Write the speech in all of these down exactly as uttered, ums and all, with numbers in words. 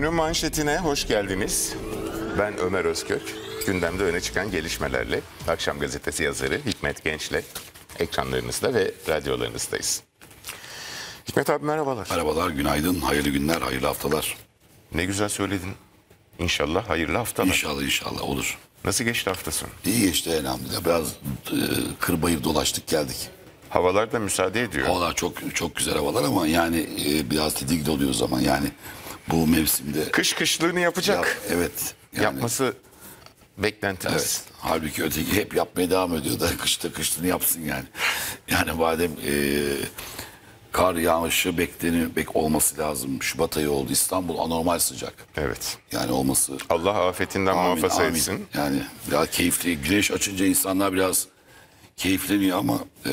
Günün manşetine hoş geldiniz. Ben Ömer Özkök. Gündemde öne çıkan gelişmelerle Akşam Gazetesi yazarı Hikmet Genç'le ekranlarınızda ve radyolarınızdayız. Hikmet abi merhabalar. Merhabalar, günaydın, hayırlı günler, hayırlı haftalar. Ne güzel söyledin. İnşallah hayırlı haftalar. İnşallah inşallah olur. Nasıl geçti hafta sonu? İyi geçti elhamdülillah. Biraz e, kırbayır dolaştık geldik. Havalar da müsaade ediyor. Havalar çok çok güzel havalar ama yani e, biraz tedirgin oluyor zaman yani bu mevsimde. Kış kışlığını yapacak. Ya, evet. Yani, yapması beklentimiz. Evet. Halbuki öteki hep yapmaya devam ediyor da kışta kışlığını yapsın yani. Yani madem e, kar yağışı bekleniyor, bek olması lazım. Şubat ayı oldu, İstanbul anormal sıcak. Evet. Yani olması. Allah afetinden amin, muhafaza amin. etsin. Yani biraz keyifli. Güneş açınca insanlar biraz keyifleniyor ama e,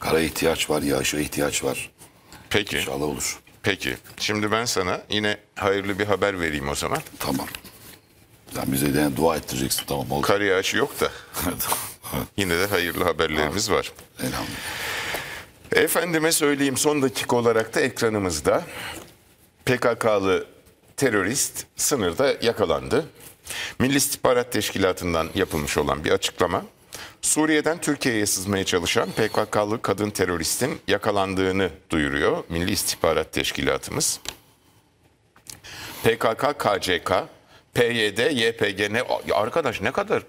kara ihtiyaç var, yağışa ihtiyaç var. Peki. İnşallah olur. Peki. Şimdi ben sana yine hayırlı bir haber vereyim o zaman. Tamam. Sen bize de dua ettireceksin. Tamam oldu. Kar yağışı yok da. Yine de hayırlı haberlerimiz var. Elhamdülillah. Efendime söyleyeyim, son dakika olarak da ekranımızda P K K'lı terörist sınırda yakalandı. Milli İstihbarat Teşkilatı'ndan yapılmış olan bir açıklama, Suriye'den Türkiye'ye sızmaya çalışan P K K'lı kadın teröristin yakalandığını duyuruyor Milli İstihbarat Teşkilatımız. P K K, K C K, P Y D, Y P G, ne arkadaş ne kadar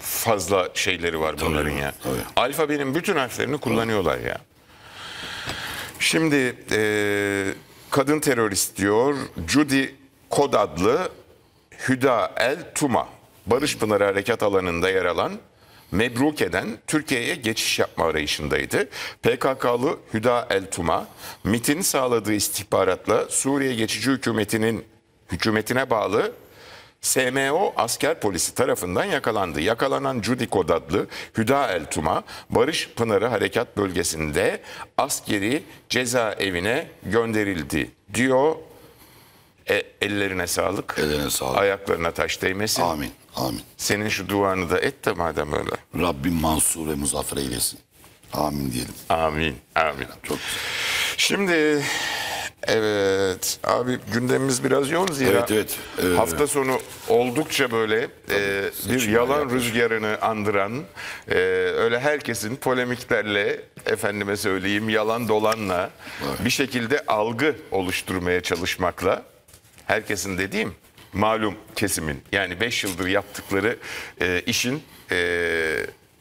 fazla şeyleri var tabii bunların ya. Tabii. Alfabenin bütün harflerini kullanıyorlar ya. Şimdi e, kadın terörist diyor, Judy Kod adlı Hüda El Tuma, Barışpınar Harekat alanında yer alan Mebruke'den Türkiye'ye geçiş yapma arayışındaydı. P K K'lı Hüda El Tuma, M İ T'in sağladığı istihbaratla Suriye Geçici Hükümeti'nin hükümetine bağlı S M O asker polisi tarafından yakalandı. Yakalanan Judy Kod adlı Hüda El Tuma, Barış Pınarı Harekat Bölgesi'nde askeri cezaevine gönderildi diyor. E, ellerine sağlık. Ellerine sağlık. Ayaklarına taş değmesin. Amin. Amin. Senin şu duanı da et de madem öyle. Rabbim mansur ve muzaffer eylesin. Amin diyelim. Amin. Amin. Çok güzel. Şimdi... Evet abi, gündemimiz biraz yoğun zira evet, evet, evet. hafta sonu oldukça böyle e, bir yalan yapmış. Rüzgarını andıran e, öyle herkesin polemiklerle efendime söyleyeyim yalan dolanla evet. bir şekilde algı oluşturmaya çalışmakla herkesin dediğim malum kesimin yani beş yıldır yaptıkları e, işin e,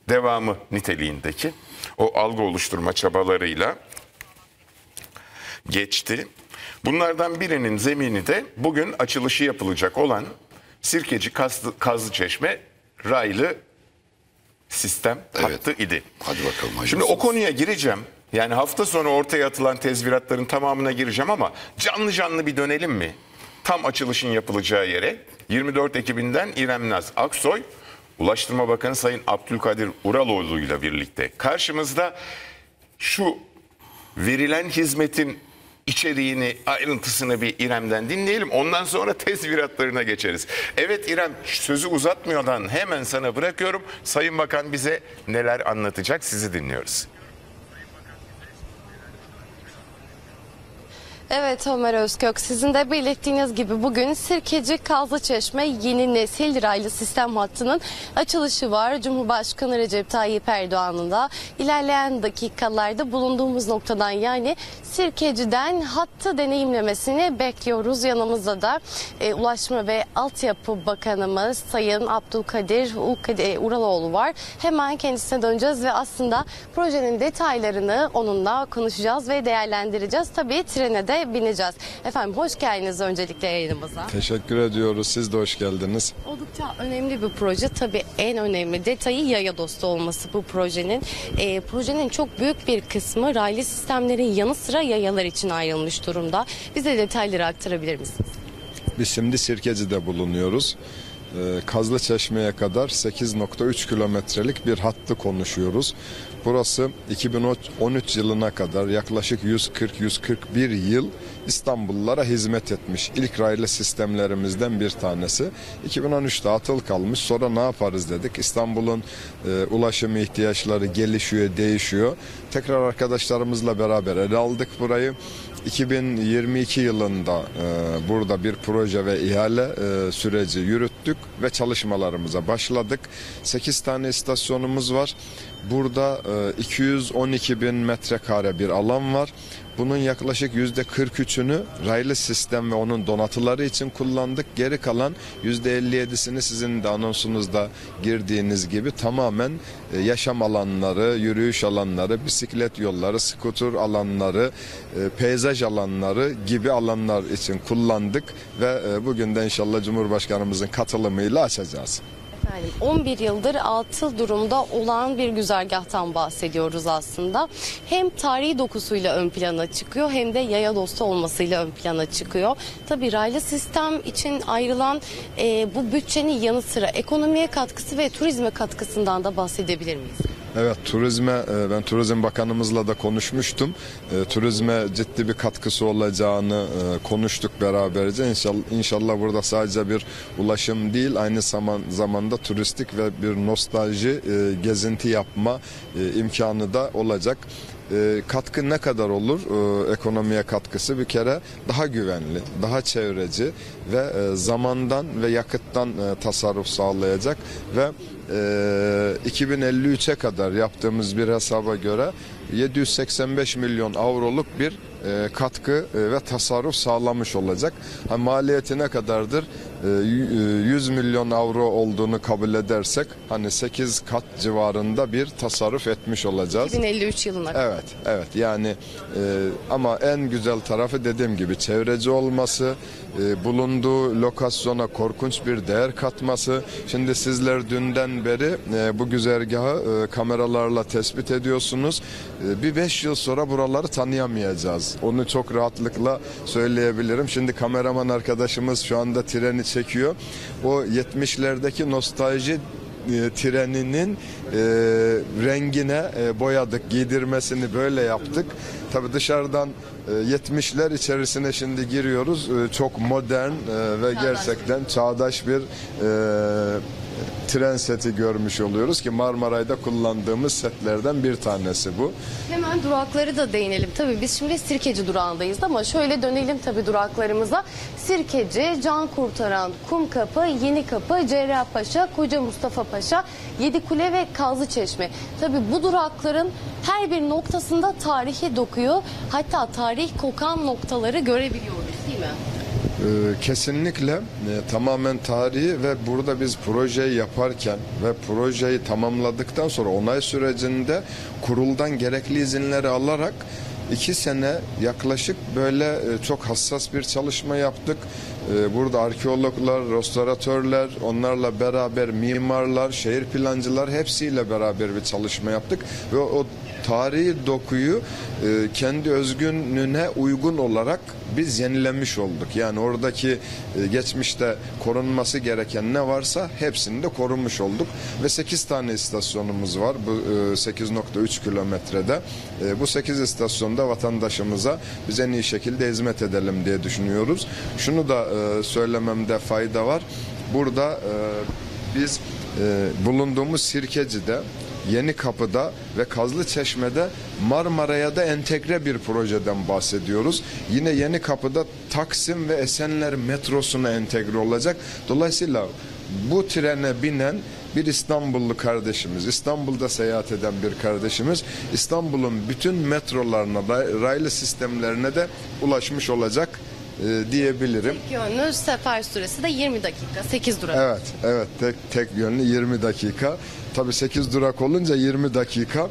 devamı niteliğindeki o algı oluşturma çabalarıyla geçti. Bunlardan birinin zemini de bugün açılışı yapılacak olan Sirkeci-Kazlıçeşme raylı sistem hattı evet. idi. Hadi bakalım. Hayırlısı. Şimdi o konuya gireceğim. Yani hafta sonu ortaya atılan tezviratların tamamına gireceğim ama canlı canlı bir dönelim mi? Tam açılışın yapılacağı yere yirmi dört ekibinden İrem Naz Aksoy, Ulaştırma Bakanı Sayın Abdülkadir Uraloğlu ile birlikte karşımızda. Şu verilen hizmetin içeriğini, ayrıntısını bir İrem'den dinleyelim. Ondan sonra tezviratlarına geçeriz. Evet İrem, sözü uzatmadan hemen sana bırakıyorum. Sayın Bakan bize neler anlatacak, sizi dinliyoruz. Evet Ömer Özkök, sizin de belirttiğiniz gibi bugün Sirkeci-Kazlıçeşme yeni nesil raylı sistem hattının açılışı var. Cumhurbaşkanı Recep Tayyip Erdoğan'ın da ilerleyen dakikalarda bulunduğumuz noktadan yani Sirkeci'den hattı deneyimlemesini bekliyoruz. Yanımızda da e, Ulaştırma ve Altyapı Bakanımız Sayın Abdülkadir Uraloğlu var. Hemen kendisine döneceğiz ve aslında projenin detaylarını onunla konuşacağız ve değerlendireceğiz. Tabii trene de bineceğiz. Efendim hoş geldiniz öncelikle yayınımıza. Teşekkür ediyoruz. Siz de hoş geldiniz. Oldukça önemli bir proje. Tabii en önemli detayı yaya dostu olması bu projenin. E, projenin çok büyük bir kısmı raylı sistemlerin yanı sıra yayalar için ayrılmış durumda. Bize detayları aktarabilir misiniz? Biz şimdi Sirkeci'de bulunuyoruz. Kazlıçeşme'ye kadar sekiz nokta üç kilometrelik bir hattı konuşuyoruz. Burası iki bin on üç yılına kadar yaklaşık yüz kırk yüz kırk bir yıl İstanbullulara hizmet etmiş. İlk raylı sistemlerimizden bir tanesi. iki bin on üçte atıl kalmış. Sonra ne yaparız dedik. İstanbul'un e, ulaşım ihtiyaçları gelişiyor, değişiyor. Tekrar arkadaşlarımızla beraber ele aldık burayı. iki bin yirmi iki yılında e, burada bir proje ve ihale e, süreci yürüttük ve çalışmalarımıza başladık. sekiz tane istasyonumuz var. Burada e, iki yüz on iki bin metrekare bir alan var. Bunun yaklaşık yüzde kırk üçünü raylı sistem ve onun donatıları için kullandık. Geri kalan yüzde elli yedisini sizin de anonsunuzda girdiğiniz gibi tamamen yaşam alanları, yürüyüş alanları, bisiklet yolları, skuter alanları, peyzaj alanları gibi alanlar için kullandık. Ve bugün de inşallah Cumhurbaşkanımızın katılımıyla açacağız. Yani on bir yıldır atıl durumda olan bir güzergahtan bahsediyoruz aslında. Hem tarihi dokusuyla ön plana çıkıyor hem de yaya dostu olmasıyla ön plana çıkıyor. Tabii raylı sistem için ayrılan e, bu bütçenin yanı sıra ekonomiye katkısı ve turizme katkısından da bahsedebilir miyiz? Evet, turizme, ben Turizm Bakanımızla da konuşmuştum. Turizme ciddi bir katkısı olacağını konuştuk beraberce. İnşallah, inşallah burada sadece bir ulaşım değil, aynı zamanda turistik ve bir nostalji, gezinti yapma imkanı da olacak. E, katkı ne kadar olur? E, ekonomiye katkısı bir kere daha güvenli, daha çevreci ve e, zamandan ve yakıttan e, tasarruf sağlayacak ve e, iki bin elli üçe kadar yaptığımız bir hesaba göre yedi yüz seksen beş milyon avroluk bir e, katkı e, ve tasarruf sağlamış olacak. Ha, maliyeti ne kadardır? E, yüz milyon avro olduğunu kabul edersek hani sekiz kat civarında bir tasarruf etmiş olacağız. iki bin elli üç yılına kadar. Evet, evet. Yani e, ama en güzel tarafı dediğim gibi çevreci olması, e, bulunduğu lokasyona korkunç bir değer katması. Şimdi sizler dünden beri e, bu güzergahı e, kameralarla tespit ediyorsunuz. Bir beş yıl sonra buraları tanıyamayacağız. Onu çok rahatlıkla söyleyebilirim. Şimdi kameraman arkadaşımız şu anda treni çekiyor. O yetmişlerdeki nostalji E, treninin e, rengine e, boyadık, giydirmesini böyle yaptık. Tabii dışarıdan e, yetmişler içerisine şimdi giriyoruz. E, çok modern e, ve çağdaş, gerçekten çağdaş bir e, tren seti görmüş oluyoruz ki Marmaray'da kullandığımız setlerden bir tanesi bu. Hemen durakları da değinelim. Tabii biz şimdi Sirkeci durağındayız ama şöyle dönelim tabii duraklarımıza. Sirkeci, Can Kurtaran, Kumkapı, Yenikapı, Cerrahpaşa, Koca Mustafa Paşa, Yedikule ve Kazlıçeşme. Tabii bu durakların her bir noktasında tarihi dokuyu, hatta tarih kokan noktaları görebiliyoruz, değil mi? Kesinlikle tamamen tarihi ve burada biz projeyi yaparken ve projeyi tamamladıktan sonra onay sürecinde kuruldan gerekli izinleri alarak iki sene yaklaşık böyle çok hassas bir çalışma yaptık. Burada arkeologlar, restoratörler, onlarla beraber mimarlar, şehir plancılar hepsiyle beraber bir çalışma yaptık ve o tarihi dokuyu kendi özgünlüğüne uygun olarak biz yenilemiş olduk. Yani oradaki geçmişte korunması gereken ne varsa hepsini de korumuş olduk. Ve sekiz tane istasyonumuz var bu sekiz nokta üç kilometrede. Bu sekiz istasyonda vatandaşımıza biz en iyi şekilde hizmet edelim diye düşünüyoruz. Şunu da söylememde fayda var. Burada biz bulunduğumuz Sirkeci'de, Yenikapı'da ve Kazlıçeşme'de Marmara'ya da entegre bir projeden bahsediyoruz. Yine Yenikapı'da Taksim ve Esenler metrosuna entegre olacak. Dolayısıyla bu trene binen bir İstanbullu kardeşimiz, İstanbul'da seyahat eden bir kardeşimiz İstanbul'un bütün metrolarına da raylı sistemlerine de ulaşmış olacak diyebilirim. Tek yönlü sefer süresi de yirmi dakika, sekiz durak. Evet, evet, tek, tek yönlü yirmi dakika. Tabii sekiz durak olunca yirmi dakika, e,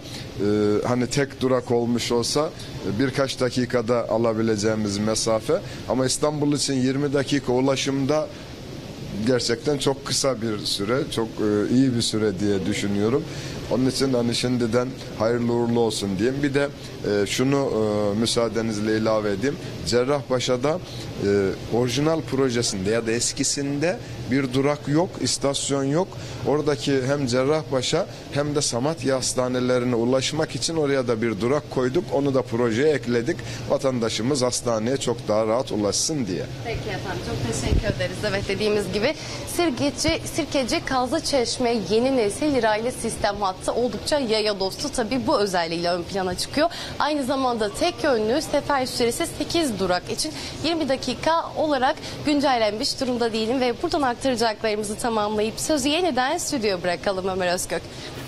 hani tek durak olmuş olsa birkaç dakikada alabileceğimiz mesafe. Ama İstanbul için yirmi dakika ulaşımda gerçekten çok kısa bir süre, çok e, iyi bir süre diye düşünüyorum. Onun için hani şimdiden hayırlı uğurlu olsun diyeyim. Bir de e, şunu e, müsaadenizle ilave edeyim. Cerrahpaşa'da e, orijinal projesinde ya da eskisinde bir durak yok, istasyon yok. Oradaki hem Cerrahpaşa hem de Samatya hastanelerine ulaşmak için oraya da bir durak koyduk. Onu da projeye ekledik. Vatandaşımız hastaneye çok daha rahat ulaşsın diye. Peki efendim, çok teşekkür ederiz. Evet, dediğimiz gibi Sirkeci, Sirkeci, Kazlıçeşme yeni nesil raylı sistem hattı hattı oldukça yaya dostu. Tabii bu özelliğiyle ön plana çıkıyor. Aynı zamanda tek yönlü sefer süresi sekiz durak için yirmi dakika olarak güncellenmiş durumda diyelim ve buradan aktaracaklarımızı tamamlayıp sözü yeniden stüdyoya bırakalım Ömer Özkök.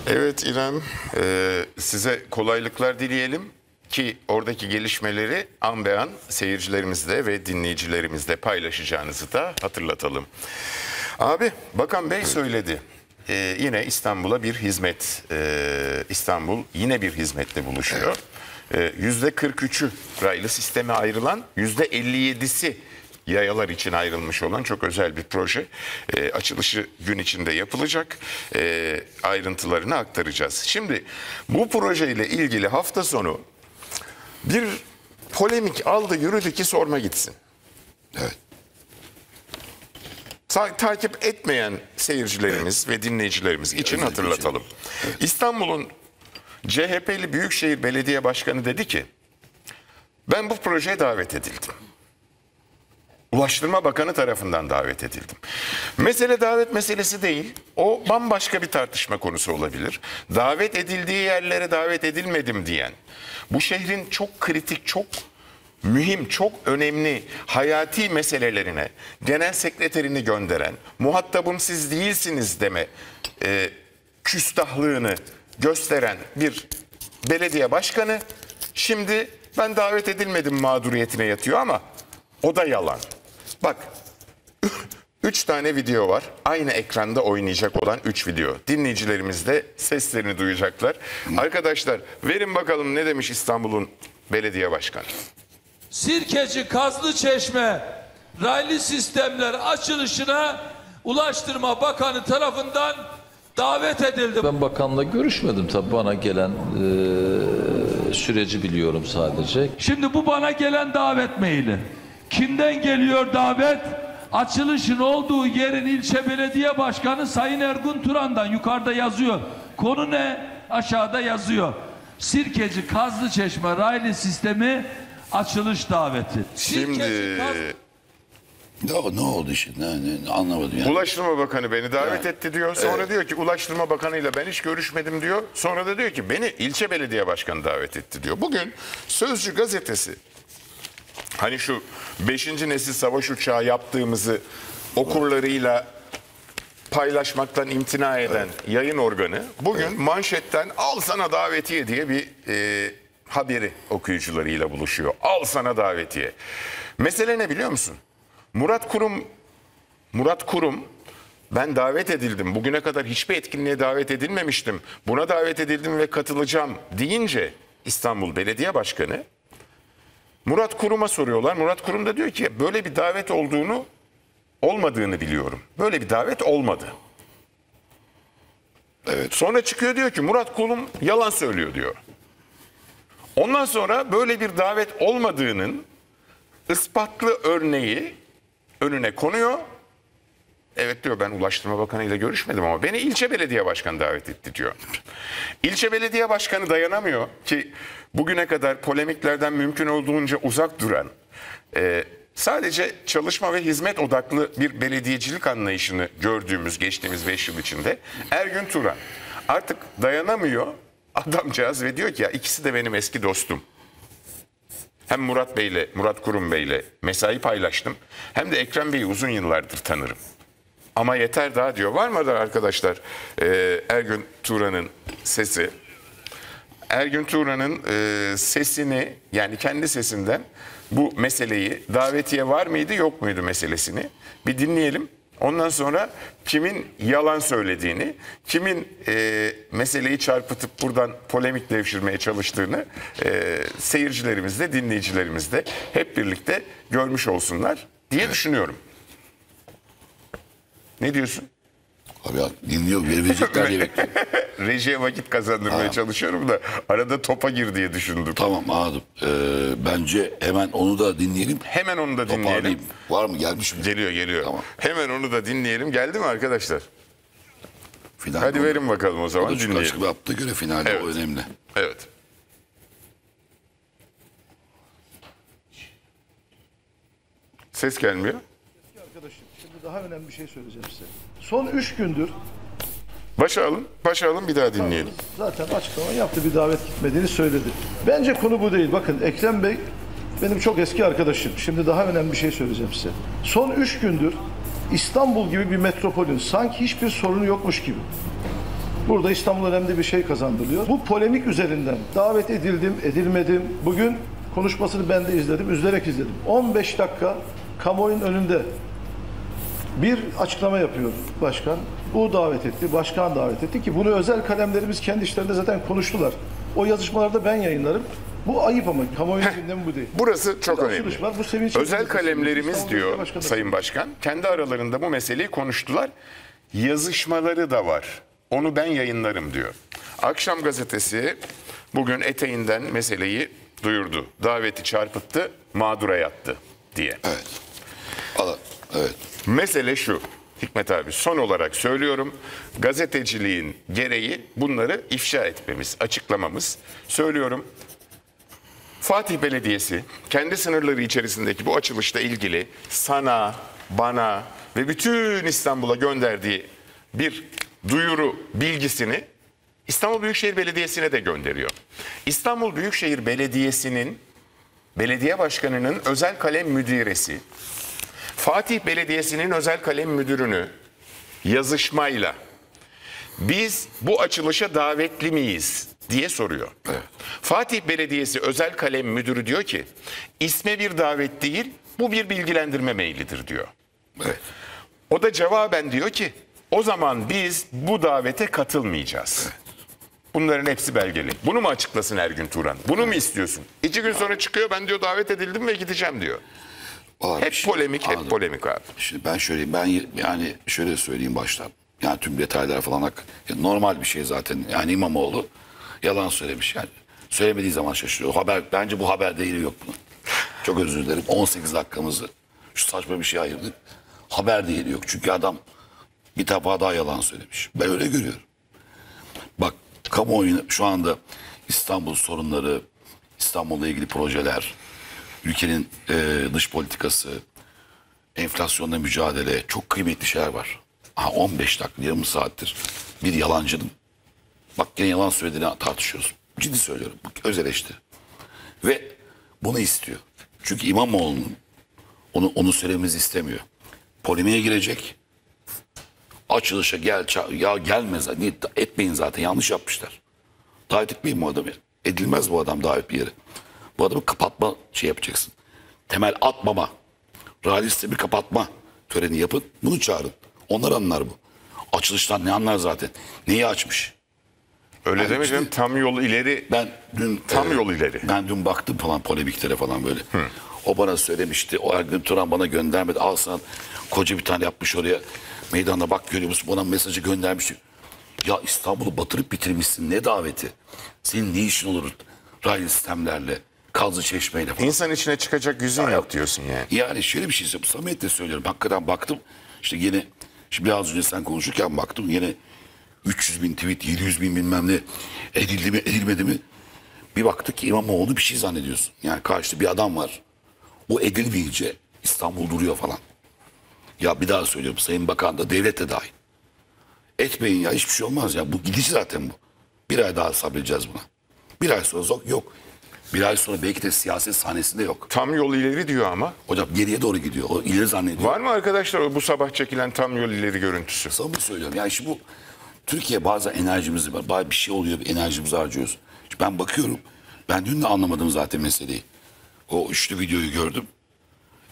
Evet İrem, e, size kolaylıklar dileyelim ki oradaki gelişmeleri an be an seyircilerimizle ve dinleyicilerimizle paylaşacağınızı da hatırlatalım. Abi, Bakan Bey söyledi. Ee, yine İstanbul'a bir hizmet, ee, İstanbul yine bir hizmetle buluşuyor. Ee, yüzde kırk üçü raylı sisteme ayrılan, yüzde elli yedisi yayalar için ayrılmış olan çok özel bir proje. Ee, açılışı gün içinde yapılacak. Ee, ayrıntılarını aktaracağız. Şimdi bu projeyle ilgili hafta sonu bir polemik aldı yürüdü ki sorma gitsin. Evet. Ta takip etmeyen seyircilerimiz evet. ve dinleyicilerimiz için evet. hatırlatalım. Evet. İstanbul'un C H P'li Büyükşehir Belediye Başkanı dedi ki, ben bu projeye davet edildim. Ulaştırma Bakanı tarafından davet edildim. Mesele davet meselesi değil. O bambaşka bir tartışma konusu olabilir. Davet edildiği yerlere davet edilmedim diyen, bu şehrin çok kritik, çok mühim, çok önemli hayati meselelerine genel sekreterini gönderen, muhatabım siz değilsiniz deme e, küstahlığını gösteren bir belediye başkanı şimdi ben davet edilmedim mağduriyetine yatıyor ama o da yalan. Bak, üç tane video var. Aynı ekranda oynayacak olan üç video. Dinleyicilerimiz de seslerini duyacaklar. Arkadaşlar, verin bakalım ne demiş İstanbul'un belediye başkanı. Sirkeci-Kazlıçeşme raylı sistemler açılışına Ulaştırma Bakanı tarafından davet edildi. Ben bakanla görüşmedim tabii, bana gelen e, süreci biliyorum sadece. Şimdi bu bana gelen davet maili. Kimden geliyor davet? Açılışın olduğu yerin ilçe belediye başkanı Sayın Ergün Turan'dan. Yukarıda yazıyor. Konu ne? Aşağıda yazıyor. Sirkeci-Kazlıçeşme raylı sistemi açılış daveti. Şimdi ne oldu şimdi? Ne, ne, anlamadım yani. Ulaştırma Bakanı beni davet yani, etti diyor. Sonra evet. diyor ki Ulaştırma Bakanı'yla ben hiç görüşmedim diyor. Sonra da diyor ki beni ilçe belediye başkanı davet etti diyor. Bugün Sözcü gazetesi, hani şu beşinci nesil savaş uçağı yaptığımızı okurlarıyla paylaşmaktan imtina eden evet. yayın organı bugün evet. manşetten al sana davetiye diye bir e, haberi okuyucularıyla buluşuyor. Al sana davetiye. Mesele ne biliyor musun? Murat Kurum, Murat Kurum ben davet edildim. Bugüne kadar hiçbir etkinliğe davet edilmemiştim. Buna davet edildim ve katılacağım deyince İstanbul Belediye Başkanı Murat Kurum'a soruyorlar. Murat Kurum da diyor ki böyle bir davet olduğunu olmadığını biliyorum. Böyle bir davet olmadı. Evet. Sonra çıkıyor diyor ki Murat Kurum yalan söylüyor diyor. Ondan sonra böyle bir davet olmadığının ispatlı örneği önüne konuyor. Evet diyor, ben Ulaştırma Bakanı ile görüşmedim ama beni ilçe belediye başkanı davet etti diyor. İlçe belediye başkanı dayanamıyor ki bugüne kadar polemiklerden mümkün olduğunca uzak duran, e, sadece çalışma ve hizmet odaklı bir belediyecilik anlayışını gördüğümüz geçtiğimiz beş yıl içinde Ergün Turan artık dayanamıyor. Adamcağız ve diyor ki ya ikisi de benim eski dostum. Hem Murat Bey'le, Murat Kurum Bey'le mesai paylaştım. Hem de Ekrem Bey'i uzun yıllardır tanırım. Ama yeter daha diyor. Var mı da arkadaşlar e, Ergün Turan'ın sesi? Ergün Turan'ın e, sesini, yani kendi sesinden bu meseleyi, davetiye var mıydı yok muydu meselesini bir dinleyelim. Ondan sonra kimin yalan söylediğini, kimin e, meseleyi çarpıtıp buradan polemik devşirmeye çalıştığını e, seyircilerimiz de dinleyicilerimiz de hep birlikte görmüş olsunlar diye evet. düşünüyorum. Ne diyorsun? Abi ya, dinliyorum, beni verecekler diye bekliyorum. Rejiye vakit kazandırmaya ha. çalışıyorum da arada topa gir diye düşündüm. Tamam anladım. Ee, bence hemen onu da dinleyelim. Hemen onu da dinleyelim. Toparlayayım. Var mı, gelmiş mi? Geliyor geliyor. Tamam. Hemen onu da dinleyelim. Geldi mi arkadaşlar? Final Hadi onu, verin bakalım o zaman dinleyelim. Açık bir hafta göre finalde evet. o önemli. Evet. Ses gelmiyor. Arkadaşım şimdi daha önemli bir şey söyleyeceğim size. Son üç gündür Başa alın, başa alın bir daha dinleyelim. Zaten açıklama yaptı, bir davet gitmediğini söyledi. Bence konu bu değil. Bakın Ekrem Bey benim çok eski arkadaşım. Şimdi daha önemli bir şey söyleyeceğim size. Son üç gündür İstanbul gibi bir metropolün sanki hiçbir sorunu yokmuş gibi. Burada İstanbul önemli bir şey kazandırılıyor. Bu polemik üzerinden davet edildim, edilmedim. Bugün konuşmasını ben de izledim, üzülerek izledim. on beş dakika kamuoyunun önünde bir açıklama yapıyor başkan. Bu davet etti, başkan davet etti ki bunu özel kalemlerimiz kendi işlerinde zaten konuştular. O yazışmalarda ben yayınlarım. Bu ayıp ama kamuoyunun gündemi bu değil. Burası çok burada önemli. Var, bu özel kalemlerimiz diyor başkanım. Sayın Başkan. Kendi aralarında bu meseleyi konuştular. Yazışmaları da var. Onu ben yayınlarım diyor. Akşam Gazetesi bugün eteğinden meseleyi duyurdu. Daveti çarpıttı, mağdura yattı diye. Evet. Allah, evet. Mesele şu Hikmet abi, son olarak söylüyorum, gazeteciliğin gereği bunları ifşa etmemiz, açıklamamız. Söylüyorum, Fatih Belediyesi kendi sınırları içerisindeki bu açılışla ilgili sana, bana ve bütün İstanbul'a gönderdiği bir duyuru bilgisini İstanbul Büyükşehir Belediyesi'ne de gönderiyor. İstanbul Büyükşehir Belediyesi'nin belediye başkanının özel kalem müdiresi, Fatih Belediyesi'nin özel kalem müdürünü yazışmayla biz bu açılışa davetli miyiz diye soruyor. Evet. Fatih Belediyesi özel kalem müdürü diyor ki isme bir davet değil, bu bir bilgilendirme mailidir diyor. Evet. O da cevaben diyor ki o zaman biz bu davete katılmayacağız. Evet. Bunların hepsi belgeli. Bunu mu açıklasın Ergün Turan? Bunu evet. mu istiyorsun? İki gün sonra çıkıyor, ben diyor davet edildim ve gideceğim diyor. Abi, hep şimdi, polemik, anladım. hep polemik abi. Şimdi ben şöyle, ben yani şöyle söyleyeyim baştan. Yani tüm detaylar falan hak, normal bir şey zaten. Yani İmamoğlu yalan söylemiş yani. Söylemediği zaman şaşırıyor. O haber, bence bu haber değeri yok bunun. Çok özür dilerim. on sekiz dakikamızı şu saçma bir şeye ayırdık. Haber değeri yok. Çünkü adam bir defa daha yalan söylemiş. Ben öyle görüyorum. Bak kamuoyu şu anda İstanbul sorunları, İstanbul'la ilgili projeler, ülkenin e, dış politikası, enflasyonla mücadele, çok kıymetli şeyler var. Aha, on beş dakika, yarım saattir bir yalancının, bak yine yalan söylediğini tartışıyoruz. Ciddi söylüyorum, öz eleştiri. Ve bunu istiyor. Çünkü İmamoğlu'nun onu, onu söylememizi istemiyor. Polemiğe girecek. Açılışa gel, ya gelmez, etmeyin zaten, yanlış yapmışlar. Davet etmeyin bu adamı. Edilmez bu adam davet bir yere. Bu adamı kapatma şey yapacaksın. Temel atmama, realiste bir kapatma töreni yapın. Bunu çağırın. Onlar anlar bu. Açılıştan ne anlar zaten? Neyi açmış? Öyle yani demeyeceğim. Işte, tam yol ileri. Ben dün tam e, yol ileri. Ben dün baktım falan polemiklere falan böyle. Hı. O bana söylemişti. O Ergün Turan bana göndermedi. Al sana koca bir tane yapmış oraya. Meydanda bak görüyor musun? Bana mesajı göndermişti. Ya İstanbul'u batırıp bitirmişsin. Ne daveti? Senin ne işin olur? Raylı sistemlerle. Kazlıçeşmeyle falan. İnsan içine çıkacak yüzün ya, yok diyorsun yani. Yani şöyle bir şey söyleyeyim. Samimiyetle söylüyorum. Hakikaten baktım. İşte yine şimdi biraz önce sen konuşurken baktım. Yine üç yüz bin tweet, yedi yüz bin bilmem ne edildi mi edilmedi mi? Bir baktık ki İmamoğlu bir şey zannediyorsun. Yani karşıda bir adam var. O edilmeyince İstanbul duruyor falan. Ya bir daha söylüyorum. Sayın Bakan da devlet de dahil. Etmeyin ya, hiçbir şey olmaz ya. Bu gidiş zaten bu. Bir ay daha sabredeceğiz buna. Bir ay sonra yok. yok. Bir ay sonra belki de siyaset sahnesinde yok. Tam yol ileri diyor ama. Hocam geriye doğru gidiyor. O ileri zannediyor. Var mı arkadaşlar bu sabah çekilen tam yol ileri görüntüsü? Sana bunu söylüyorum. Yani şimdi bu Türkiye bazen enerjimizi, bir şey oluyor, enerjimizi harcıyoruz. Şimdi ben bakıyorum. Ben dün de anlamadım zaten meseleyi. O üçlü videoyu gördüm.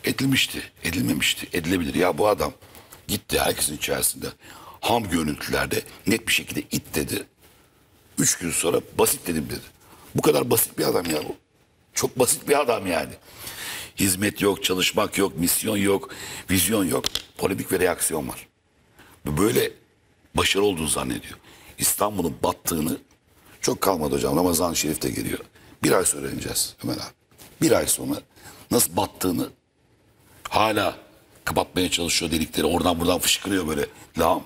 Edilmişti, edilmemişti, edilebilir. Ya bu adam gitti herkesin içerisinde. Ham görüntülerde net bir şekilde it dedi. Üç gün sonra basit dedim dedi. Bu kadar basit bir adam ya bu. Çok basit bir adam yani. Hizmet yok, çalışmak yok, misyon yok, vizyon yok. Polemik ve reaksiyon var. Böyle başarı olduğunu zannediyor. İstanbul'un battığını çok kalmadı hocam. Ramazan-ı Şerif de geliyor. Bir ay sonra öğreneceğiz Ömer abi. Bir ay sonra nasıl battığını hala kapatmaya çalışıyor delikleri. Oradan buradan fışkırıyor böyle lağım.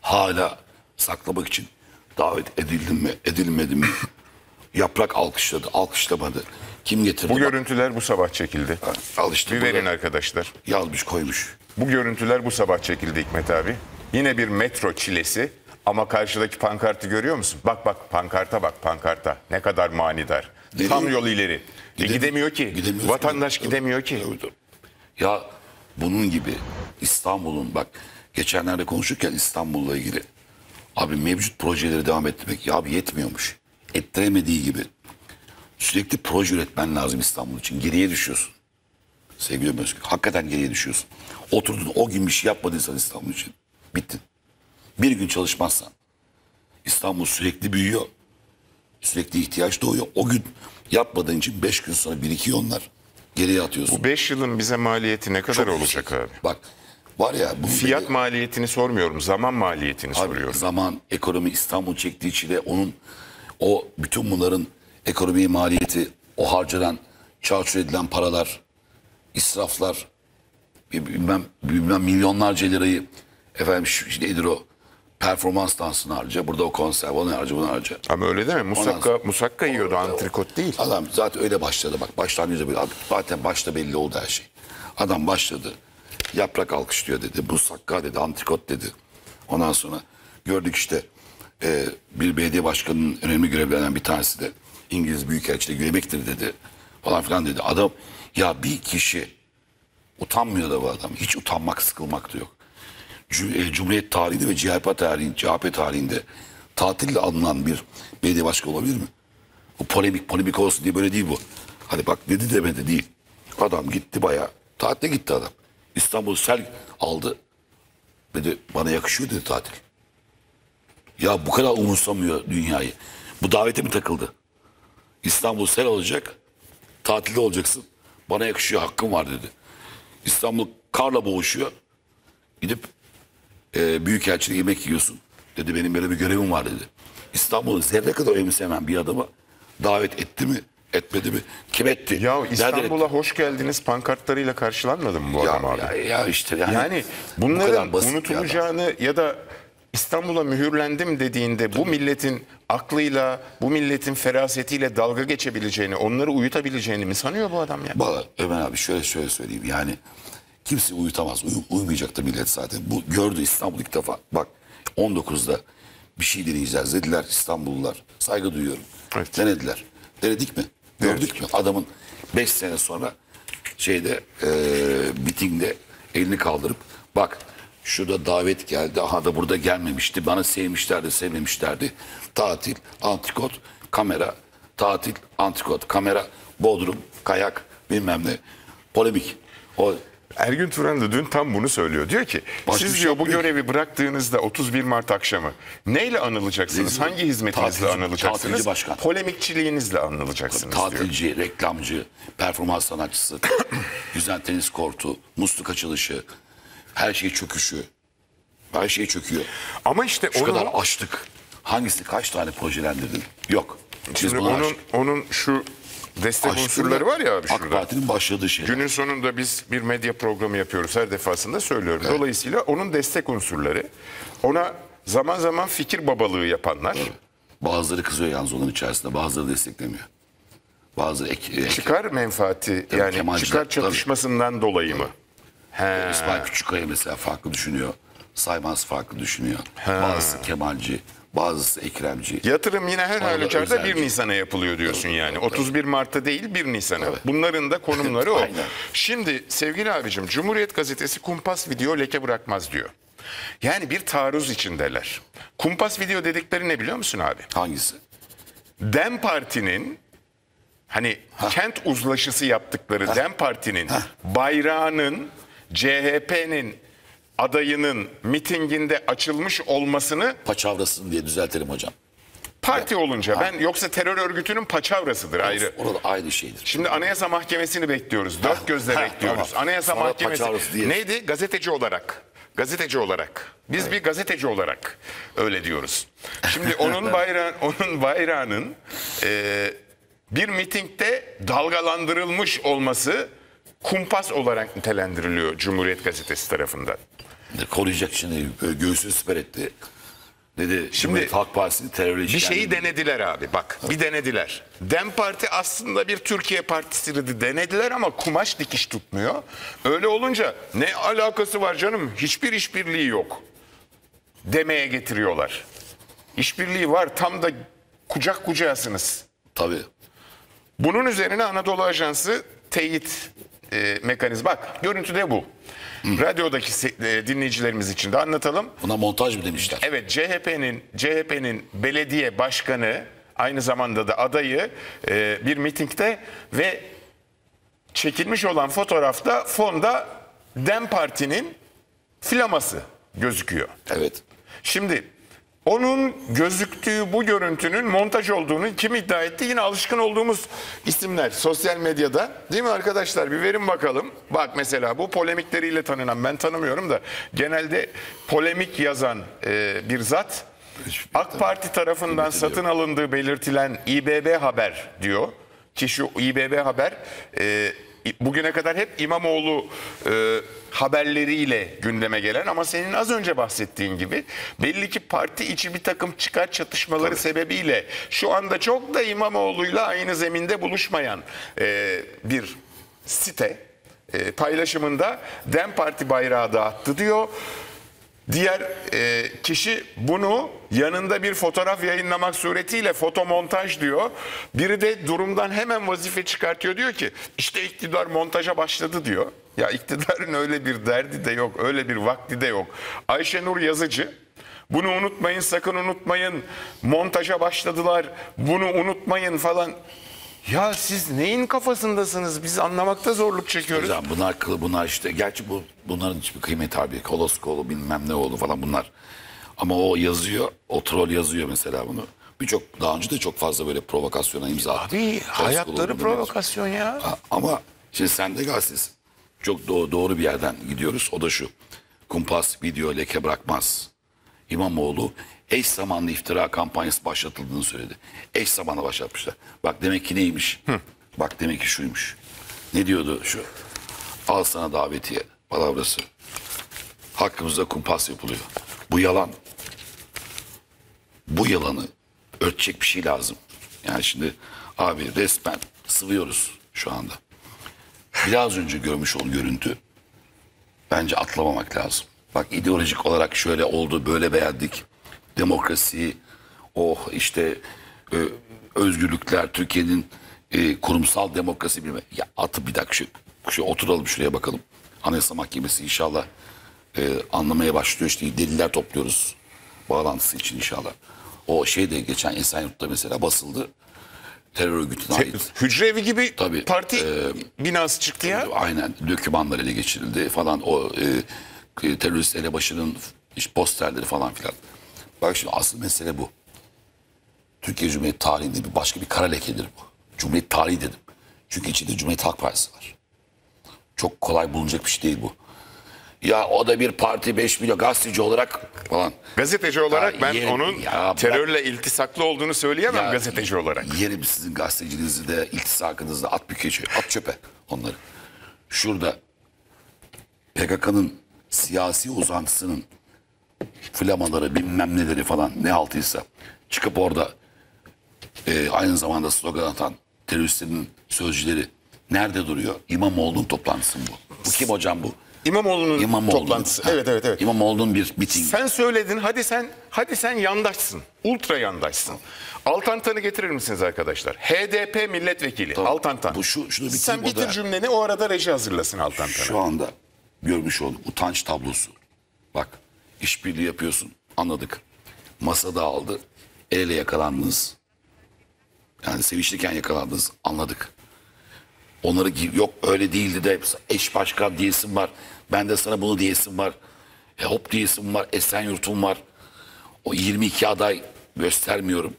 Hala saklamak için davet edildim mi, edilmedim mi? Yaprak alkışladı, alkışlamadı. Kim getirdi? Bu görüntüler bu sabah çekildi. Al işte. Bir verin arkadaşlar. Yazmış, koymuş. Bu görüntüler bu sabah çekildi Hikmet abi. Yine bir metro çilesi. Ama karşıdaki pankartı görüyor musun? Bak bak pankarta bak pankarta. Ne kadar manidar. Gidemiyor. Tam yol ileri. Gidemiyor, e gidemiyor ki. Vatandaş gidemiyor ki. Ya bunun gibi İstanbul'un bak geçenlerde konuşurken İstanbul'la ilgili abi mevcut projeleri devam ettirmek ya abi yetmiyormuş. Ettiremediği gibi. Sürekli proje üretmen lazım İstanbul için. Geriye düşüyorsun. Sevgili Ömer Özkök, hakikaten geriye düşüyorsun. Oturdun o gün bir şey yapmadıysan İstanbul için bittin. Bir gün çalışmazsan İstanbul sürekli büyüyor. Sürekli ihtiyaç doğuyor. O gün yapmadığın için beş gün sonra birikiyor onlar. Geriye atıyorsun. Bu beş yılın bize maliyeti ne kadar çok olacak şey abi? Bak var ya. Fiyat beni... maliyetini sormuyorum. Zaman maliyetini abi, soruyorum. Zaman, ekonomi, İstanbul çektiği çile, onun o bütün bunların ekonomi maliyeti, o harcanan, çarçur edilen paralar, israflar, bilmem, bilmem milyonlarca lirayı efendim şu nedir o performans dansını harca, burada o konser, onu harca, bunu harca. Ama öyle değil mi? Musakka, Ondan, musakka yiyordu, antrikot değil. Adam zaten öyle başladı bak. Başlangıcı böyle. Zaten başta belli oldu her şey. Adam başladı. Yaprak alkışlıyor dedi. Musakka dedi. Antrikot dedi. Ondan sonra gördük işte e, bir belediye başkanının önemli görevlerinden bir tanesi de İngiliz Büyükelçiliği yürümektir dedi. Falan filan dedi. Adam ya bir kişi utanmıyor da bu adam. Hiç utanmak, sıkılmak da yok. Cumhuriyet tarihinde ve C H P tarihinde, C H P tarihinde tatille anılan bir belediye başkanı olabilir mi? Bu polemik, polemik olsun diye böyle değil bu. Hani bak dedi demedi değil. Adam gitti bayağı. Tatile gitti adam. İstanbul'u sel aldı. Dedi bana yakışıyor dedi tatil. Ya bu kadar umursamıyor dünyayı. Bu davete mi takıldı? İstanbul sel olacak. Tatilde olacaksın. Bana yakışıyor, hakkım var dedi. İstanbul karla boğuşuyor. Gidip E, büyükelçide yemek yiyorsun. Dedi benim böyle bir görevim var dedi. İstanbul'u zerre kadar önemsemem bir adama davet etti mi, etmedi mi? Kim etti? Ya İstanbul'a hoş geldiniz pankartlarıyla karşılanmadı mı bu ya, adam abi? Ya, ya işte yani, yani bunların bu unutulacağını ya da İstanbul'a mühürlendim dediğinde tabii, bu milletin aklıyla, bu milletin ferasetiyle dalga geçebileceğini, onları uyutabileceğini mi sanıyor bu adam ya? Yani? Ömer abi şöyle şöyle söyleyeyim yani. Kimse uyutamaz. Uy, uyumayacak da millet zaten. Bu gördü İstanbul ilk defa. Bak on dokuzda bir şey deneyeceğiz dediler İstanbullular. Saygı duyuyorum. Evet. Denediler. Denedik mi? Gördük evet. mü? Adamın beş sene sonra şeyde e, mitingde elini kaldırıp bak şurada davet geldi. Aha da burada gelmemişti. Bana sevmişlerdi, sevmemişlerdi. Tatil, antrikot, kamera. Tatil, antrikot, kamera, bodrum, kayak, bilmem ne. Polemik. O Ergün Turan da dün tam bunu söylüyor. Diyor ki başka siz şey diyor bu görevi bıraktığınızda otuz bir Mart akşamı neyle anılacaksınız? Hangi hizmetinizle anılacaksınız? Tatilci polemikçiliğinizle anılacaksınız tatilci, diyor. Reklamcı, performans sanatçısı, güzel tenis kortu, musluk açılışı, her şey çöküşü. Her şey çöküyor. Ama işte şu onu... kadar açtık. Hangisi kaç tane projelendirdin? Yok. Şimdi onun, aşık... onun şu... destek Aşkın unsurları var ya abi şurada. AK Parti'nin başladığı şey. Günün sonunda biz bir medya programı yapıyoruz, her defasında söylüyorum. Evet. Dolayısıyla onun destek unsurları, ona zaman zaman fikir babalığı yapanlar. Evet. Bazıları kızıyor yalnız onun içerisinde, bazıları desteklemiyor. Bazıları ek, ek, çıkar menfaati tabii, yani çıkar çatışmasından tabii. dolayı tabii. mı? He. İsmail Küçükaya mesela farklı düşünüyor. Saymaz farklı düşünüyor. He. Bazısı Kemalci. Bazısı Ekremci. Yatırım yine her halükarda bir Nisan'a yapılıyor diyorsun evet, yani. Evet, otuz bir Mart'ta değil bir Nisan'a. Evet. Bunların da konumları o. Şimdi sevgili abicim Cumhuriyet Gazetesi kumpas video leke bırakmaz diyor. Yani bir taarruz içindeler. Kumpas video dedikleri ne biliyor musun abi? Hangisi? DEM Parti'nin hani ha. kent uzlaşısı yaptıkları ha. DEM Parti'nin ha. bayrağının C H P'nin adayının mitinginde açılmış olmasını... Paçavrasını diye düzeltelim hocam. Parti evet. olunca ben yoksa terör örgütünün paçavrasıdır evet, ayrı. Orada aynı şeydir. Şimdi Anayasa Mahkemesi'ni bekliyoruz. Dört ha, gözle ha, bekliyoruz. Tamam. Anayasa Sonra Mahkemesi neydi? Gazeteci olarak. Gazeteci olarak. Biz evet. bir gazeteci olarak öyle diyoruz. Şimdi onun bayrağı, onun bayrağının e, bir mitingde dalgalandırılmış olması kumpas olarak nitelendiriliyor Cumhuriyet Gazetesi tarafından. Koruyacak şimdi göğsünü siper etti. Dedi şimdi Halk Partisi'ni terörleşti. Bir şeyi denediler abi bak evet. bir denediler. DEM Parti aslında bir Türkiye Partisi'ydi denediler ama kumaş dikiş tutmuyor. Öyle olunca ne alakası var canım hiçbir işbirliği yok demeye getiriyorlar. İşbirliği var. Tam da kucak kucağısınız. Tabii. Bunun üzerine Anadolu Ajansı teyit e, mekanizması. Bak görüntüde bu. Hı. Radyodaki e, dinleyicilerimiz için de anlatalım. Buna montaj mı demişler? Evet, C H P'nin C H P'nin belediye başkanı aynı zamanda da adayı e, bir mitingde ve çekilmiş olan fotoğrafta fonda DEM Parti'nin flaması gözüküyor. Evet. Şimdi onun gözüktüğü bu görüntünün montaj olduğunu kim iddia etti? Yine alışkın olduğumuz isimler sosyal medyada. Değil mi arkadaşlar? Bir verin bakalım. Bak mesela bu polemikleriyle tanınan, ben tanımıyorum da genelde polemik yazan e, bir zat. AK Parti tarafından satın alındığı belirtilen İBB Haber diyor. Ki şu İBB Haber e, bugüne kadar hep İmamoğlu e, haberleriyle gündeme gelen ama senin az önce bahsettiğin gibi belli ki parti içi bir takım çıkar çatışmaları Tabii. sebebiyle şu anda çok da İmamoğlu'yla aynı zeminde buluşmayan e, bir site e, paylaşımında DEM Parti bayrağı dağıttı diyor. Diğer e, kişi bunu yanında bir fotoğraf yayınlamak suretiyle fotomontaj diyor. Biri de durumdan hemen vazife çıkartıyor, diyor ki işte iktidar montaja başladı diyor. Ya iktidarın öyle bir derdi de yok, öyle bir vakti de yok. Ayşenur Yazıcı, bunu unutmayın, sakın unutmayın, montaja başladılar, bunu unutmayın falan. Ya siz neyin kafasındasınız? Biz anlamakta zorluk çekiyoruz. Hocam bunlar, bunlar işte, gerçi bu bunların hiçbir kıymeti abi. Koloskolu bilmem ne oldu falan bunlar. Ama o yazıyor, o troll yazıyor mesela bunu. Birçok daha önce de çok fazla böyle provokasyona imza attı. Abi hayatları provokasyon ya. Ha, ama şimdi sen de gazetesi. Çok doğru, doğru bir yerden gidiyoruz. O da şu. Kumpas video leke bırakmaz. İmamoğlu eş zamanlı iftira kampanyası başlatıldığını söyledi. Eş zamanlı başlatmışlar. Bak demek ki neymiş? Hı. Bak demek ki şuymuş. Ne diyordu şu? Al sana davetiye palavrası. Hakkımızda kumpas yapılıyor. Bu yalan. Bu yalanı örtecek bir şey lazım. Yani şimdi abi resmen sıvıyoruz şu anda. Biraz önce görmüş ol görüntü. Bence atlamamak lazım. Bak ideolojik olarak şöyle oldu, böyle beğendik. Demokrasi, oh işte e, özgürlükler, Türkiye'nin e, kurumsal demokrasi bilme. Ya atı bir dakika şu, şu oturalım şuraya bakalım. Anayasa Mahkemesi inşallah e, anlamaya başlıyor. İşte deliller topluyoruz bağlantısı için inşallah. O şey de geçen Esenyurt'ta mesela basıldı. Terör örgütüne ait. Hücre evi gibi Tabii, parti e, binası çıktı ya. Aynen. Dökümanlar ele geçirildi falan. O e, terörist elebaşının posterleri falan filan. Bak şimdi asıl mesele bu. Türkiye Cumhuriyeti tarihinde bir başka bir kara lekedir bu. Cumhuriyet tarihi dedim. Çünkü içinde Cumhuriyet Halk Partisi var. Çok kolay bulunacak bir şey değil bu. Ya o da bir parti, beş milyon gazeteci olarak falan. Gazeteci olarak ya ben yerim, onun ya terörle ben, iltisaklı olduğunu söyleyemem ya, gazeteci olarak. Yerim sizin gazetecinizi de iltisakınızı da at bir keçiye, at çöpe onları. Şurada P K K'nın siyasi uzantısının flamaları bilmem neleri falan ne altıysa çıkıp orada e, aynı zamanda slogan atan teröristlerin sözcüleri nerede duruyor? İmamoğlu'nun toplantısı bu. Bu kim hocam bu? İmamoğlu'nun İmamoğlu toplantısı. Ha. Evet evet evet. İmamoğlu'nun bir mitingi. Sen söyledin. Hadi sen hadi sen yandaşsın. Ultra yandaşsın. Altan Tan'ı getirir misiniz arkadaşlar? H D P milletvekili tamam. Altan Tan. Bu şu şunu bitir. Sen bitir cümleni, o arada reji hazırlasın Altan Tan'a. Şu anda görmüş olduk utanç tablosu. Bak işbirliği yapıyorsun. Anladık. Masada aldı. El ele yakalandınız. Yani sevişirken yakalandınız. Anladık. Onları yok öyle değildi de eş başkan diyesin var. Ben de sana bunu diyesim var. E, hop diyesim var. Esenyurt'um var. O yirmi iki aday göstermiyorum.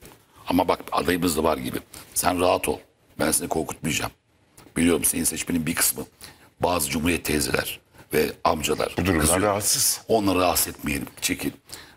Ama bak adayımız da var gibi. Sen rahat ol. Ben seni korkutmayacağım. Biliyorum senin seçmenin bir kısmı. Bazı Cumhuriyet teyzeler ve amcalar. Bu durumlar rahatsız. Onları rahatsız etmeyelim. Çekil.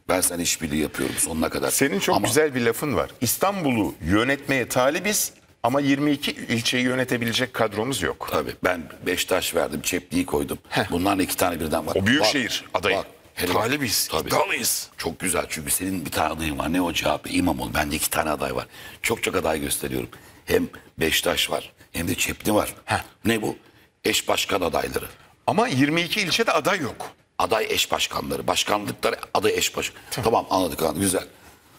Ben seninle işbirliği yapıyorum sonuna kadar. Senin çok ama... güzel bir lafın var. İstanbul'u yönetmeye talibiz. Ama yirmi iki ilçeyi yönetebilecek kadromuz yok. Tabii ben Beşiktaş verdim, Çepliği koydum. Heh. Bunların iki tane birden var. O büyük bak, şehir adayı. Bak, talibiz, iddialıyız. Çok güzel çünkü senin bir tane adayın var. Ne o C H P, İmamoğlu. Bende iki tane aday var. Çok çok aday gösteriyorum. Hem Beşiktaş var hem de Çepli var. Heh. Ne bu? Eş başkan adayları. Ama yirmi iki ilçede aday yok. Aday eş başkanları, başkanlıkları aday eş başkan. Tamam, tamam anladık, anladık. Güzel.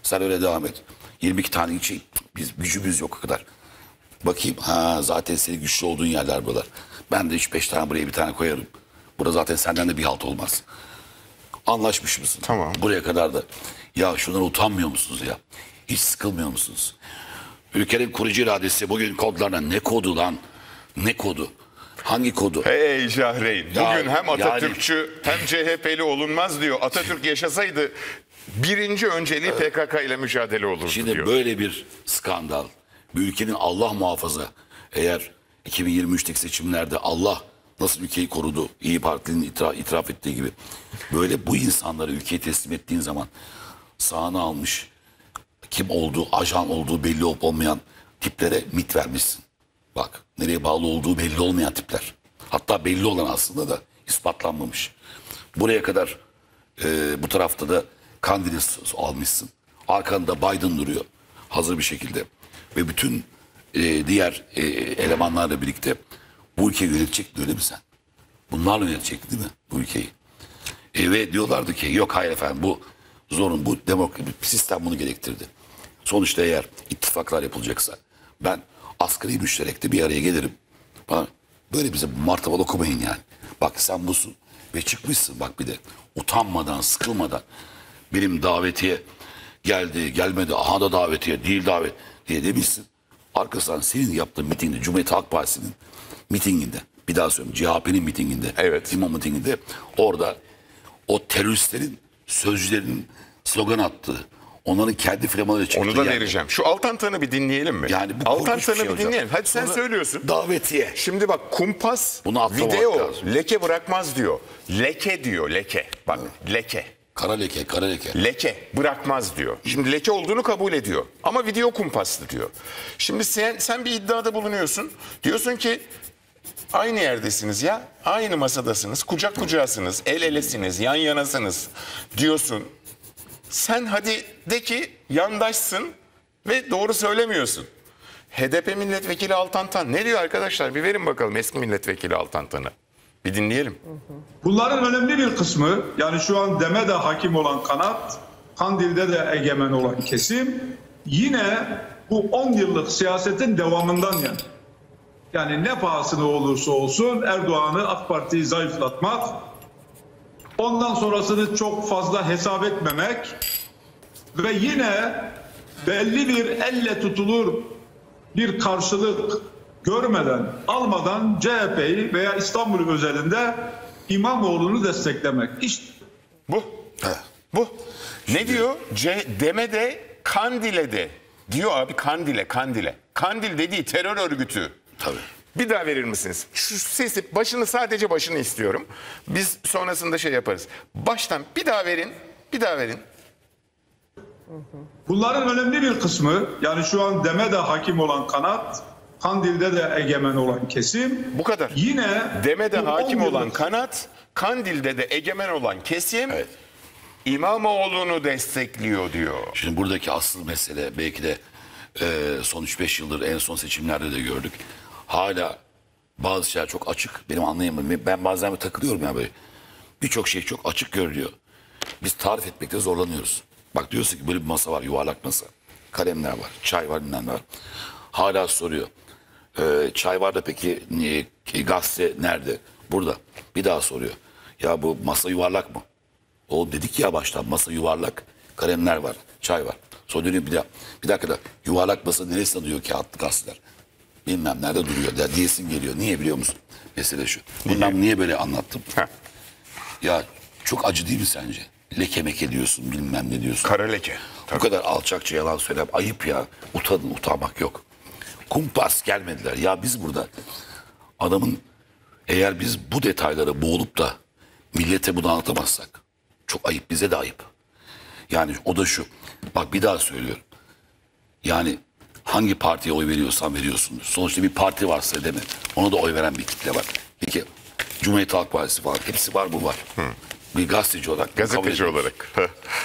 Sen öyle devam et. yirmi iki tane ilçeyim. Biz gücümüz yok o kadar. Bakayım. Ha, zaten senin güçlü olduğun yerler buralar. Ben de üç beş tane buraya bir tane koyarım. Burada zaten senden de bir halt olmaz. Anlaşmış mısın? Tamam. Buraya kadar da. Ya şunlara utanmıyor musunuz ya? Hiç sıkılmıyor musunuz? Ülkenin kurucu iradesi bugün kodlarına ne kodu lan? Ne kodu? Hangi kodu? Hey Cahreyn. Bugün hem Atatürkçü yani... hem C H P'li olunmaz diyor. Atatürk yaşasaydı birinci önceliği P K K ile mücadele olurdu Şimdi diyor. Böyle bir skandal. Bir ülkenin Allah muhafaza, eğer iki bin yirmi üçteki seçimlerde Allah nasıl ülkeyi korudu, İyi Parti'nin itiraf, itiraf ettiği gibi, böyle bu insanları ülkeye teslim ettiğin zaman sağına almış, kim olduğu, ajan olduğu belli olup olmayan tiplere mit vermişsin. Bak, nereye bağlı olduğu belli olmayan tipler. Hatta belli olan aslında da ispatlanmamış. Buraya kadar e, bu tarafta da Kandil'i almışsın. Arkanda Biden duruyor hazır bir şekilde. Ve bütün e, diğer e, elemanlarla birlikte bu ülkeyi yönetecektin, öyle mi sen? Bunlarla yönetecektin değil mi bu ülkeyi? E, ve diyorlardı ki yok hayır efendim, bu zorun, bu demokratik sistem bunu gerektirdi. Sonuçta eğer ittifaklar yapılacaksa ben asgari müşterekte bir araya gelirim. Bana böyle bize martaval okumayın yani. Bak sen busun ve çıkmışsın, bak bir de utanmadan, sıkılmadan benim davetiye geldi, gelmedi, aha da davetiye, değil davet diye demişsin. Arkasından senin yaptığın mitingde, Cumhuriyet Halk Partisi'nin mitinginde, bir daha söyleyeyim, C H P'nin mitinginde, evet, İmam mitinginde, orada o teröristlerin, sözcülerin slogan attığı, onların kendi firmaları çıktı. Onu da yani vereceğim. Şu Altan Tan'ı bir dinleyelim mi? Yani Altan Tan'ı şey bir dinleyelim. Hocam. Hadi sonra sen söylüyorsun. Davetiye. Şimdi bak, kumpas, video, leke bırakmaz diyor. Leke diyor, leke. Bak, evet, leke. Kara leke, kara leke. Leke bırakmaz diyor. Şimdi leke olduğunu kabul ediyor. Ama video kumpaslı diyor. Şimdi sen, sen bir iddiada bulunuyorsun. Diyorsun ki aynı yerdesiniz ya, aynı masadasınız, kucak kucağısınız, el elesiniz, yan yanasınız diyorsun. Sen hadi de ki yandaşsın ve doğru söylemiyorsun. H D P milletvekili Altan Tan ne diyor arkadaşlar? Bir verin bakalım eski milletvekili Altan Tan'ı. Bir dinleyelim. Bunların önemli bir kısmı, yani şu an D E M'e de hakim olan kanat, Kandil'de de egemen olan kesim, yine bu on yıllık siyasetin devamından yani. Yani ne pahasına olursa olsun Erdoğan'ı, A K Parti'yi zayıflatmak, ondan sonrasını çok fazla hesap etmemek ve yine belli bir elle tutulur bir karşılık görmeden, almadan C H P'yi veya İstanbul'un özelinde İmamoğlu'nu desteklemek. İşte bu. Bu. Ne Şimdi... diyor? C Deme de, Kandil'e de. Diyor abi, Kandil'e, Kandil'e. Kandil dediği terör örgütü. Tabii. Bir daha verir misiniz? Şu sesi, başını, sadece başını istiyorum. Biz sonrasında şey yaparız. Baştan bir daha verin, bir daha verin. Bunların önemli bir kısmı, yani şu an D E M'e de hakim olan kanat, Kandil'de de egemen olan kesim. Bu kadar. Yine D E M'e de hakim olan kanat, Kandil'de de egemen olan kesim, evet, İmamoğlu'nu destekliyor diyor. Şimdi buradaki asıl mesele, belki de e, son üç beş yıldır, en son seçimlerde de gördük. Hala bazı şeyler çok açık. Benim anlayamadığım, ben bazen takılıyorum ya böyle. Birçok şey çok açık görünüyor. Biz tarif etmekte zorlanıyoruz. Bak diyorsun ki böyle bir masa var, yuvarlak masa. Kalemler var, çay var, bilmem var. Hala soruyor. Ee, çay var da peki e, gazete nerede? Burada. Bir daha soruyor. Ya bu masa yuvarlak mı? O dedik ya baştan, masa yuvarlak, kalemler var, çay var. Sonra dönüyor bir daha. Bir dakika da yuvarlak masa neresinde duruyor kağıtlı gazeteler? Bilmem nerede duruyor der, diyesin geliyor. Niye biliyor musun? Mesele şu. Bundan niye böyle anlattım? Heh. Ya çok acı değil mi sence? Leke meke diyorsun, bilmem ne diyorsun. Kara leke. Bu kadar alçakça yalan söylem. Ayıp ya. Utanın, utanmak yok. Kumpas gelmediler. Ya biz burada adamın, eğer biz bu detaylara boğulup da millete bunu anlatamazsak çok ayıp, bize de ayıp. Yani o da şu. Bak bir daha söylüyorum. Yani hangi partiye oy veriyorsan veriyorsunuz. Sonuçta bir parti varsa değil mi? Ona da oy veren bir kitle var. Peki Cumhuriyet Halk Partisi falan hepsi var, bu var. Hı. Bir gazeteci olarak. Gazeteci olarak.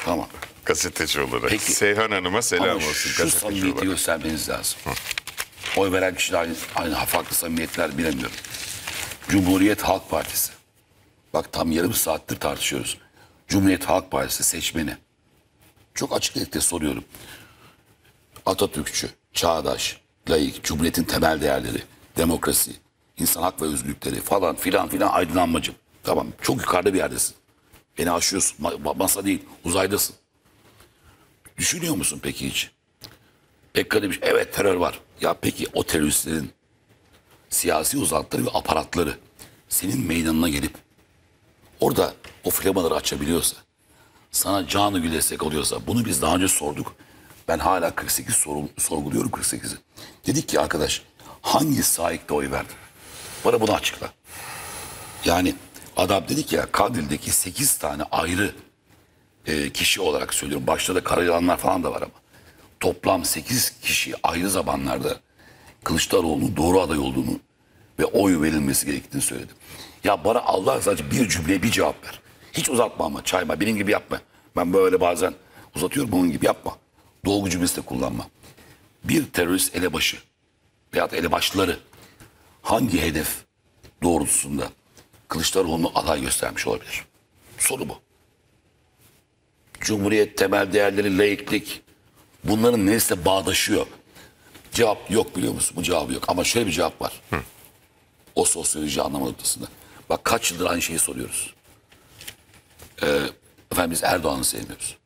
Tamam. Gazeteci olarak. Peki. Seyhan Hanım'a selam ama olsun. Şu gazeteci samimiyeti olarak göstermeniz lazım. Hı. Oy veren kişiler aynı, aynı farklı samimiyetler, bilemiyorum. Cumhuriyet Halk Partisi. Bak tam yarım saattir tartışıyoruz. Cumhuriyet Halk Partisi seçmeni çok açık net soruyorum. Atatürkçü, çağdaş, laik, Cumhuriyet'in temel değerleri, demokrasi, insan hak ve özgürlükleri falan filan filan aydınlanmacım. Tamam, çok yukarıda bir yerdesin. Beni aşıyorsun, masa değil, uzaydasın. Düşünüyor musun peki hiç? Pekka demiş, evet terör var. Ya peki o teröristlerin siyasi uzantıları ve aparatları senin meydanına gelip orada o flamaları açabiliyorsa, sana canı gül destek oluyorsa, bunu biz daha önce sorduk. Ben hala kırk sekiz soru, sorguluyorum kırk sekizi. Dedik ki arkadaş, hangi sahikte oy verdi? Bana bunu açıkla. Yani adam dedik ya, Kandil'deki sekiz tane ayrı e, kişi olarak söylüyorum. Başta da karayalanlar falan da var ama. Toplam sekiz kişi ayrı zamanlarda Kılıçdaroğlu'nun doğru aday olduğunu ve oy verilmesi gerektiğini söyledim. Ya bana Allah sadece bir cümleye bir cevap ver. Hiç uzatma ama, çayma, benim gibi yapma. Ben böyle bazen uzatıyorum, bunun gibi yapma. Dolgu cümlesi de kullanma. Bir terörist elebaşı veyahut elebaşları hangi hedef doğrultusunda Kılıçdaroğlu'nu aday göstermiş olabilir? Soru bu. Cumhuriyet, temel değerleri, laiklik, bunların neyse bağdaşıyor. Cevap yok biliyor musun? Bu cevabı yok. Ama şöyle bir cevap var. Hı. O sosyoloji anlama noktasında. Bak kaç yıldır aynı şeyi soruyoruz. Ee, efendim biz Erdoğan'ı sevmiyoruz.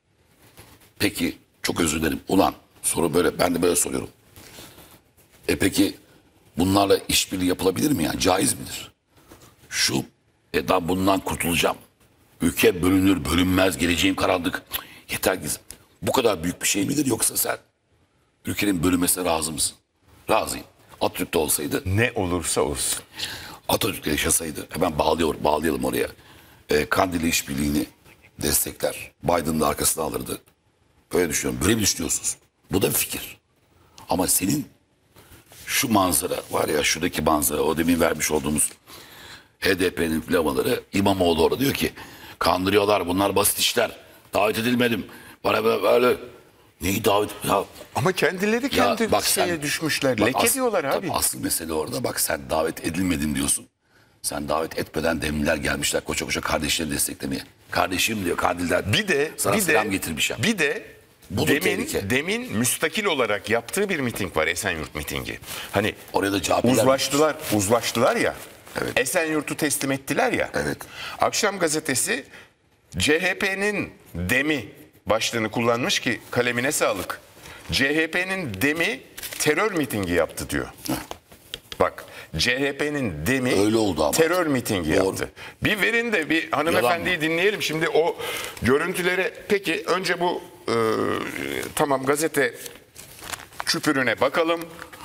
Peki, çok özür dilerim. Ulan soru böyle. Ben de böyle soruyorum. E peki bunlarla işbirliği yapılabilir mi yani? Caiz midir? Şu e daha bundan kurtulacağım. Ülke bölünür, bölünmez, geleceğim karanlık. Yeter ki bu kadar büyük bir şey midir, yoksa sen ülkenin bölünmesine razı mısın? Razıyım. Atatürk'te olsaydı. Ne olursa olsun. Atatürk'te yaşasaydı. Hemen bağlıyor, bağlayalım oraya. E, Kandil'le işbirliğini destekler. Biden'ın arkasına alırdı. Böyle düşünüyorum. Böyle mi düşünüyorsunuz? Bu da bir fikir. Ama senin şu manzara var ya, şuradaki manzara, o demin vermiş olduğumuz H D P'nin flamaları, İmamoğlu orada diyor ki kandırıyorlar, bunlar basit işler. Davet edilmedim. Bana böyle, böyle neyi davet... Ya, ama kendileri kendi ya, bak şeye sen, düşmüşler. Bak, leke as, diyorlar abi. Tabii, asıl mesele orada. Bak sen davet edilmedin diyorsun. Sen davet etmeden demliler gelmişler koşa koşa kardeşleri desteklemeye. Kardeşim diyor Kandil'den. Bir de sana bir selam de, getirmişim. Bir de demin, demin müstakil olarak yaptığı bir miting var, Esenyurt mitingi. Hani oraya da cevap uzlaştılar, uzlaştılar ya. Evet. Esenyurt'u teslim ettiler ya. Evet. Akşam Gazetesi C H P'nin D E M'i başlığını kullanmış ki kalemine sağlık. C H P'nin D E M'i terör mitingi yaptı diyor. Heh. Bak, C H P'nin D E M'i öyle oldu ama. Terör mitingi doğru yaptı. Bir verin de bir hanımefendiyi dinleyelim. Şimdi o görüntülere, peki önce bu e, tamam gazete çüpürüne bakalım.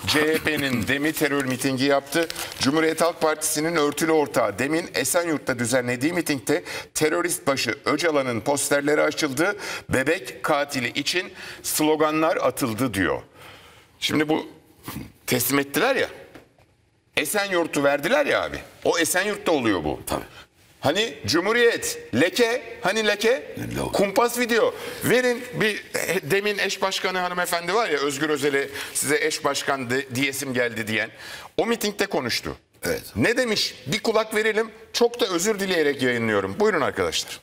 C H P'nin D E M'i terör mitingi yaptı. Cumhuriyet Halk Partisi'nin örtülü ortağı D E M'in Esenyurt'ta düzenlediği mitingde terörist başı Öcalan'ın posterleri açıldı. Bebek katili için sloganlar atıldı diyor. Şimdi bu teslim ettiler ya. Esenyurt'u verdiler ya abi. O Esenyurt'ta oluyor bu. Tabii. Hani Cumhuriyet, leke, hani leke, kumpas video. Verin bir D E M'in eş başkanı hanımefendi var ya, Özgür Özel'e size eş başkan de, diyesim geldi diyen. O mitingde konuştu. Evet. Ne demiş? Bir kulak verelim. Çok da özür dileyerek yayınlıyorum. Buyurun arkadaşlar.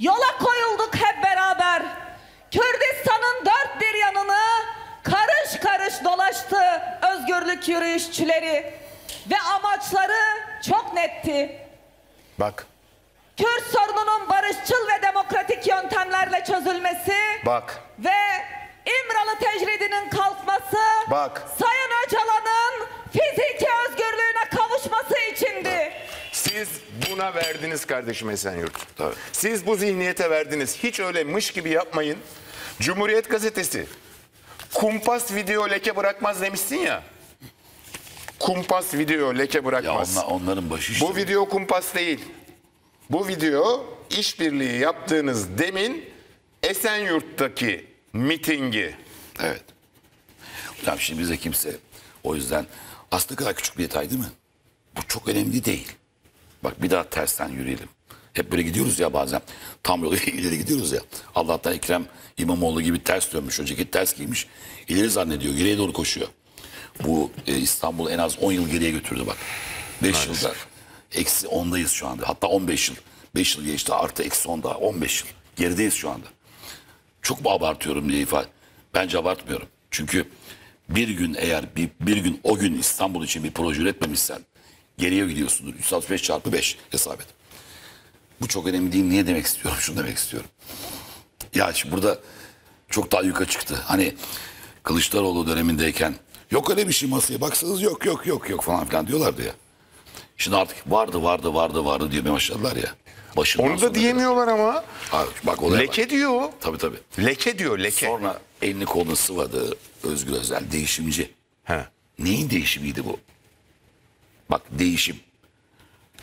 Yola koyulduk hep beraber. Kürdistan'ın dört bir yanını karış karış dolaştı özgürlük yürüyüşçüleri ve amaçları çok netti. Bak. Kürt sorununun barışçıl ve demokratik yöntemlerle çözülmesi. Bak. Ve İmralı tecridinin kalkması. Bak. Sayın Öcalan'ın fiziki özgürlüğüne kavuşması içindi. Siz buna verdiniz kardeşim Esenyurt. Tabii. Siz bu zihniyete verdiniz. Hiç öyle mış gibi yapmayın. Cumhuriyet Gazetesi. Kumpas video leke bırakmaz demişsin ya. Kumpas video leke bırakmaz. Ya onlar, onların başı işte. Bu video kumpas değil. Bu video işbirliği yaptığınız D E M'in Esenyurt'taki mitingi. Evet. Hocam şimdi bize kimse, o yüzden aslında kadar küçük bir detay değil mi? Bu çok önemli değil. Bak bir daha tersten yürüyelim. Hep böyle gidiyoruz ya bazen. Tam yolu ileri gidiyoruz ya. Allah'tan Ekrem İmamoğlu gibi ters dönmüş. Önceki ters giymiş. İleri zannediyor. Geriye doğru koşuyor. Bu e, İstanbul'u en az on yıl geriye götürdü bak. beş yılda. Eksi ondayız şu anda. Hatta on beş yıl. beş yıl geçti. Artı eksi onda. on beş yıl. Gerideyiz şu anda. çok mu abartıyorum diye ifade. Bence abartmıyorum. Çünkü bir gün eğer bir, bir gün o gün İstanbul için bir proje üretmemişsen geriye gidiyorsundur. yüz altmış beş çarpı beş hesap et. Bu çok önemli değil. Niye demek istiyorum? Şunu demek istiyorum. Ya şimdi burada çok daha yukarı çıktı. Hani Kılıçdaroğlu dönemindeyken yok öyle bir şey, masaya baksanız yok yok yok yok falan filan diyorlardı ya. Şimdi artık vardı vardı vardı vardı diye başladılar ya. Başından onu da diyemiyorlar kadar. Ama. Abi, bak, leke bak. Diyor. Tabii tabii. Leke diyor leke. Sonra elini kolunu sıvadı Özgür Özel, değişimci. He. Neyin değişimiydi bu? Bak değişim.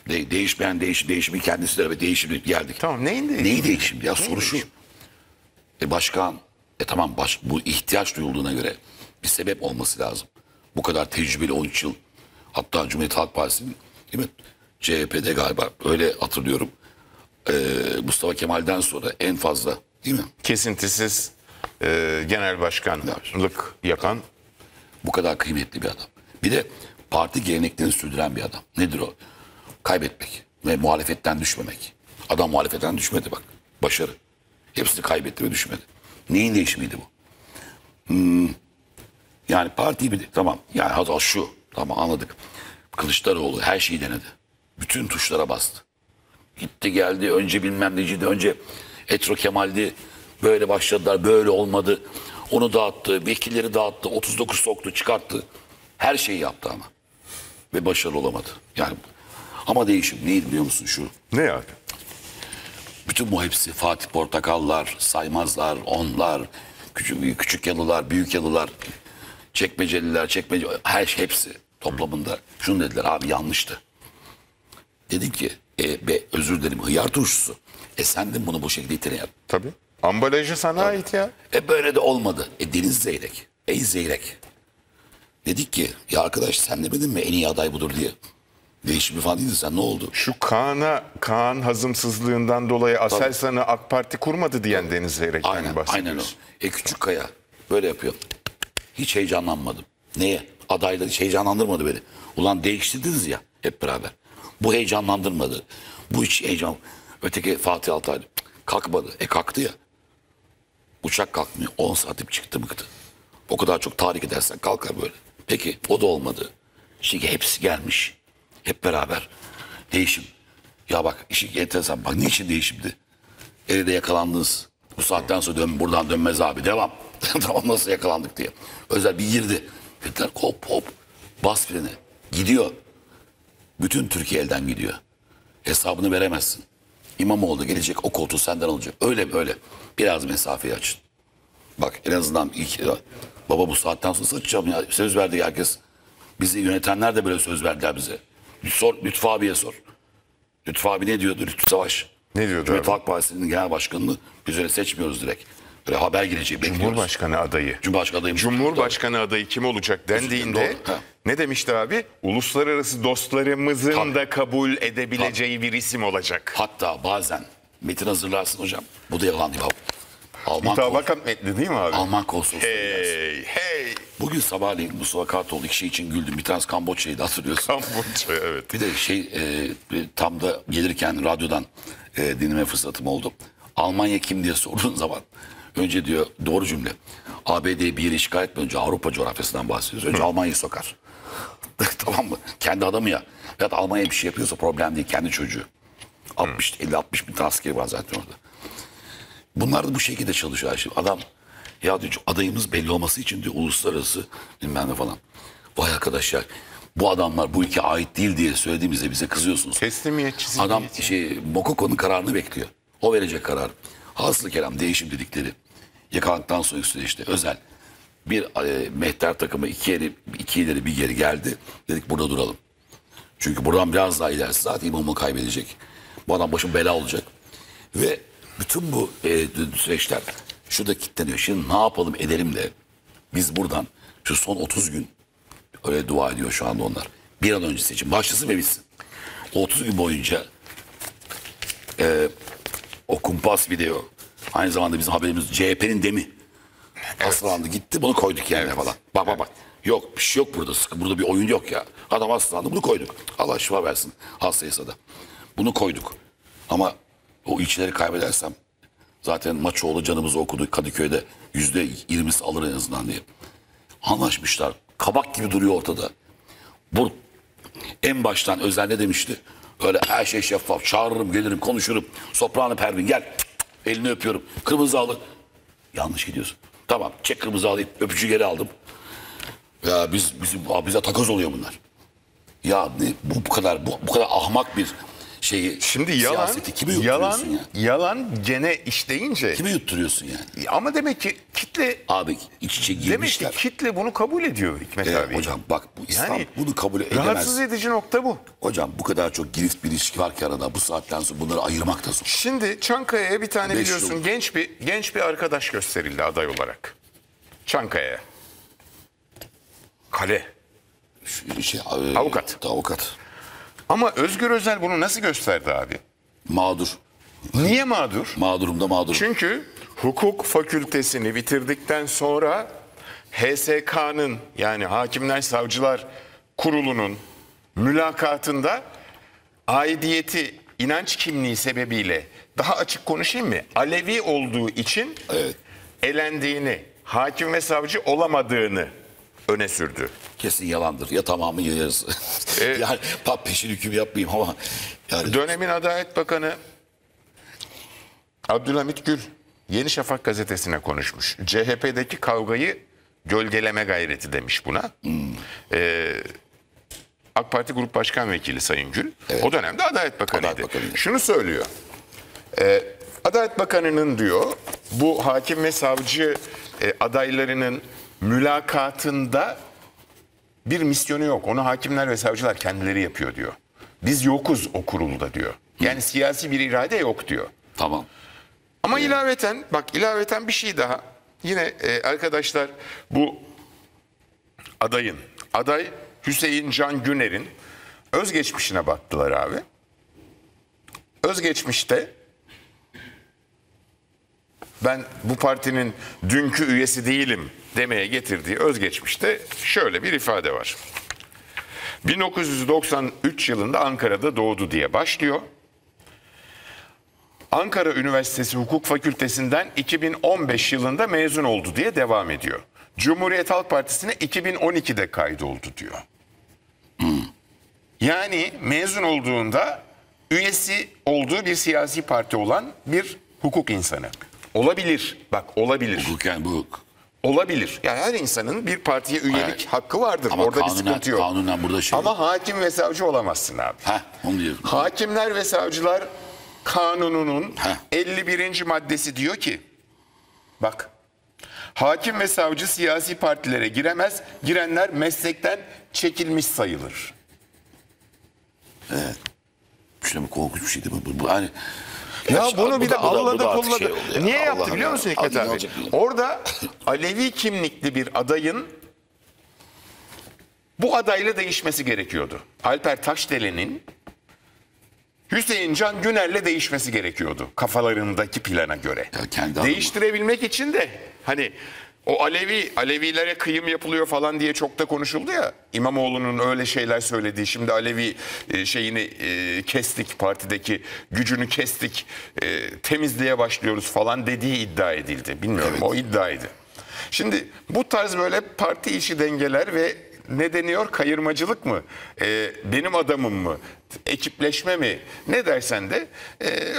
De değişmeyen değişim, değişimin kendisi de değişimle geldik. Tamam neyin değişimi? Neyi değişim ya, neyin soru değişim? Şu. E başkan, e tamam baş, bu ihtiyaç duyulduğuna göre bir sebep olması lazım. Bu kadar tecrübeli on üç yıl, hatta Cumhuriyet Halk Partisi'nin değil mi? C H P'de galiba öyle hatırlıyorum. Ee, Mustafa Kemal'den sonra en fazla değil mi? Kesintisiz e, genel başkanlık yapan. Bu kadar kıymetli bir adam. Bir de parti geleneklerini sürdüren bir adam. Nedir o? Kaybetmek ve muhalefetten düşmemek. Adam muhalefetten düşmedi bak. Başarı. Hepsini kaybetti ve düşmedi. Neyin değişimiydi bu? Hmm. Yani partiyi bir... Tamam. Yani hatta şu. Tamam anladık. Kılıçdaroğlu her şeyi denedi. Bütün tuşlara bastı. Gitti geldi. Önce bilmem neciydi. Önce Etro Kemal'di. Böyle başladılar. Böyle olmadı. Onu dağıttı. Vekilleri dağıttı. otuz dokuz soktu. Çıkarttı. Her şeyi yaptı ama. Ve başarılı olamadı. Yani... Ama değişim neydi biliyor musun şu? Ne yani? Bütün bu hepsi Fatih Portakallar, Saymazlar, Onlar, Küçük, küçük Yalılar, Büyük Yalılar, Çekmeceliler, Çekmece... Her şey hepsi toplamında. Şunu dediler abi yanlıştı. Dedim ki e, be, özür dilerim hıyar turşusu. E sen de bunu bu şekilde itelim. Tabii. Ambalajı sana tabii. Ait ya. E böyle de olmadı. E Deniz Zeyrek. Ey Zeyrek. Dedik ki ya arkadaş sen demedin mi en iyi aday budur diye. Değişim falan değildi sen ne oldu? Şu Kaan'a, Kaan hazımsızlığından dolayı Aselsan'ı AK Parti kurmadı diyen tabii. Deniz Zeyrek'ten aynen, bahsediyoruz. Aynen o. E Küçükaya böyle yapıyor. Hiç heyecanlanmadım. Neye? Adayları hiç heyecanlandırmadı beni. Ulan değiştirdiniz ya hep beraber. Bu heyecanlandırmadı. Bu hiç heyecan... Öteki Fatih Altay kalkmadı. E kalktı ya. Uçak kalkmıyor. on saatlik çıktı mıktı. O kadar çok tahrik edersen kalkar böyle. Peki o da olmadı. Şimdi hepsi gelmiş. Hep beraber değişim. Ya bak işin enteresan. Bak niçin değişimdi? Eride yakalandınız. Bu saatten sonra dön, buradan dönmez abi. Devam. Tamam nasıl yakalandık diye. Özel bir girdi. Dediler hop hop. Bas freni. Gidiyor. Bütün Türkiye elden gidiyor. Hesabını veremezsin. İmamoğlu gelecek o koltuğu senden alacak. Öyle böyle. Biraz mesafeyi açın. Bak en azından ilk... Baba bu saatten sonra satacağım ya. Söz verdi herkes. Bizi yönetenler de böyle söz verdiler bize. Sor, Lütf abiye sor. Lütf abi ne diyordu Lütf Savaş? Ne diyordu Cumhuriyet abi? Halk Partisi'nin genel başkanını biz öyle seçmiyoruz direkt. Böyle haber gelecek. Cumhurbaşkanı bekliyoruz. Adayı. Cumhurbaşkanı adayı. Cumhurbaşkanı adayı kim olacak dendiğinde ne demişti abi? Uluslararası dostlarımızın tabii. Da kabul edebileceği tabii. Bir isim olacak. Hatta bazen metin hazırlarsın hocam. Bu da yalan değil abi. Mutabakat metni değil mi abi? Alman konsolosluğu. Hey hey. Bugün sabahleyin Mustafa Kartoğlu iki şey için güldüm. Bir tanesi Kamboçya'ydı hatırlıyorsun. Kamboçya evet. Bir de şey e, tam da gelirken radyodan e, dinleme fırsatım oldu. Almanya kim diye sorduğun zaman önce diyor doğru cümle. A B D'yi bir yere işgal etmeden önce Avrupa coğrafyasından bahsediyoruz. Önce Almanya'yı sokar. Tamam mı? Kendi adamı ya. Ya da Almanya bir şey yapıyorsa problem değil. Kendi çocuğu. elli altmış bin askeri var zaten orada. Bunlar da bu şekilde çalışıyor. Şimdi adam ya diyor adayımız belli olması için diyor uluslararası bilmem ne falan. Vay arkadaşlar bu adamlar bu ülkeye ait değil diye söylediğimizde bize kızıyorsunuz. Teslimiyetçisi. Adam şey Mokoko'nun kararını bekliyor. O verecek karar. Hasılı kelam değişim dedikleri. Yakalandıktan sonra işte özel. Bir e, mehter takımı iki ileri, iki ileri bir geri geldi. Dedik burada duralım. Çünkü buradan biraz daha ilerisi zaten İmamoğlu kaybedecek. Bu adam başın bela olacak. Ve bütün bu e, süreçler şurada kilitleniyor. Şimdi ne yapalım edelim de biz buradan şu son otuz gün öyle dua ediyor şu anda onlar. Bir an önce seçim başlasın ve bitsin. otuz gün boyunca e, o kumpas video aynı zamanda bizim haberimiz C H P'nin demi evet. Aslandı gitti bunu koyduk yani evet. Falan. Bak bak bak yok bir şey yok burada burada bir oyun yok ya. Adam aslandı bunu koyduk. Allah şifa versin hastaysa da. Bunu koyduk ama o ilçeleri kaybedersem Zaten Maçoğlu canımızı okudu Kadıköy'de, yüzde yirmisi alır en azından diye. Anlaşmışlar. Kabak gibi duruyor ortada. Bu en baştan Özel ne demişti? Öyle her şey şeffaf. Çağırırım, gelirim, konuşurum. Soprano Pervin gel. Elini öpüyorum. Kırmızı halı. Yanlış gidiyorsun. Tamam, çek kırmızı halıyı. Öpücü geri aldım. Ya biz bizim bize takoz oluyor bunlar. Ya bu, bu kadar bu, bu kadar ahmak bir şeyi. Şimdi yalan yalan yani? Yalan gene işleyince kimi yutturuyorsun yani? Ama demek ki kitle abi iç içe girmişler. Demek ki kitle bunu kabul ediyor Hikmet e, abi. Hocam bak bu İslam yani, bunu kabul edemez. Rahatsız edici nokta bu. Hocam bu kadar çok girift bir ilişki var ki arada, bu saatten sonra bunları ayırmak da zor. Şimdi Çankaya'ya bir tane Beş biliyorsun yıl. genç bir genç bir arkadaş gösterildi aday olarak. Çankaya'ya. Kale. Şey, abi, avukat. Avukat. Ama Özgür Özel bunu nasıl gösterdi abi? Mağdur. Niye mağdur? Mağdurum da mağdurum. Çünkü hukuk fakültesini bitirdikten sonra H S K'nın yani Hakimler Savcılar Kurulu'nun mülakatında aidiyeti, inanç kimliği sebebiyle, daha açık konuşayım mı, Alevi olduğu için evet, elendiğini, hakim ve savcı olamadığını öne sürdü. Kesin yalandır. Ya tamamı yayarız. E, yani pap peşin hüküm yapmayayım ama. Yani... Dönemin Adalet Bakanı Abdülhamit Gül Yeni Şafak gazetesine konuşmuş. C H P'deki kavgayı gölgeleme gayreti demiş buna. Hmm. E, AK Parti Grup Başkan Vekili Sayın Gül. Evet. O dönemde Adalet Bakanıydı. Adalet Bakanı. Şunu söylüyor. E, Adalet Bakanı'nın diyor bu hakim ve savcı e, adaylarının mülakatında bir misyonu yok. Onu hakimler ve savcılar kendileri yapıyor diyor. Biz yokuz o kurulda diyor. Yani Hı. siyasi bir irade yok diyor. Tamam. Ama evet. ilaveten bak ilaveten bir şey daha. Yine e, arkadaşlar bu adayın, aday Hüseyin Can Güner'in özgeçmişine baktılar abi. Özgeçmişte ben bu partinin dünkü üyesi değilim demeye getirdiği özgeçmişte şöyle bir ifade var. bin dokuz yüz doksan üç yılında Ankara'da doğdu diye başlıyor. Ankara Üniversitesi Hukuk Fakültesinden iki bin on beş yılında mezun oldu diye devam ediyor. Cumhuriyet Halk Partisi'ne iki bin on iki'de kaydoldu diyor. Yani mezun olduğunda üyesi olduğu bir siyasi parti olan bir hukuk insanı. Olabilir. Bak olabilir. Hukuken bu. Olabilir. Yani her insanın bir partiye üyelik evet. hakkı vardır. Ama orada kanunen, bir sıkıntı yok. Kanunen burada şey Ama yok. hakim ve savcı olamazsın abi. Heh, onu diyorum. Hakimler ve Savcılar Kanunu'nun Heh. elli birinci maddesi diyor ki bak hakim ve savcı siyasi partilere giremez. Girenler meslekten çekilmiş sayılır. Evet. Şimdi korkunç bir şeydi bu. Yani Ya, ya bunu bir de alladı kolladı. Şey ya. Niye Allah yaptı biliyor musun Hikmet abi? Orada Alevi kimlikli bir adayın bu adayla değişmesi gerekiyordu. Alper Taşdelen'in Hüseyin Can Güner'le değişmesi gerekiyordu. Kafalarındaki plana göre. Değiştirebilmek mı? için de hani o Alevi, Alevilere kıyım yapılıyor falan diye çok da konuşuldu ya. İmamoğlu'nun öyle şeyler söylediği, şimdi Alevi şeyini kestik, partideki gücünü kestik, temizliğe başlıyoruz falan dediği iddia edildi. Bilmiyorum evet. o iddiaydı. Şimdi bu tarz böyle parti içi dengeler ve ne deniyor, kayırmacılık mı, benim adamım mı, ekipleşme mi, ne dersen de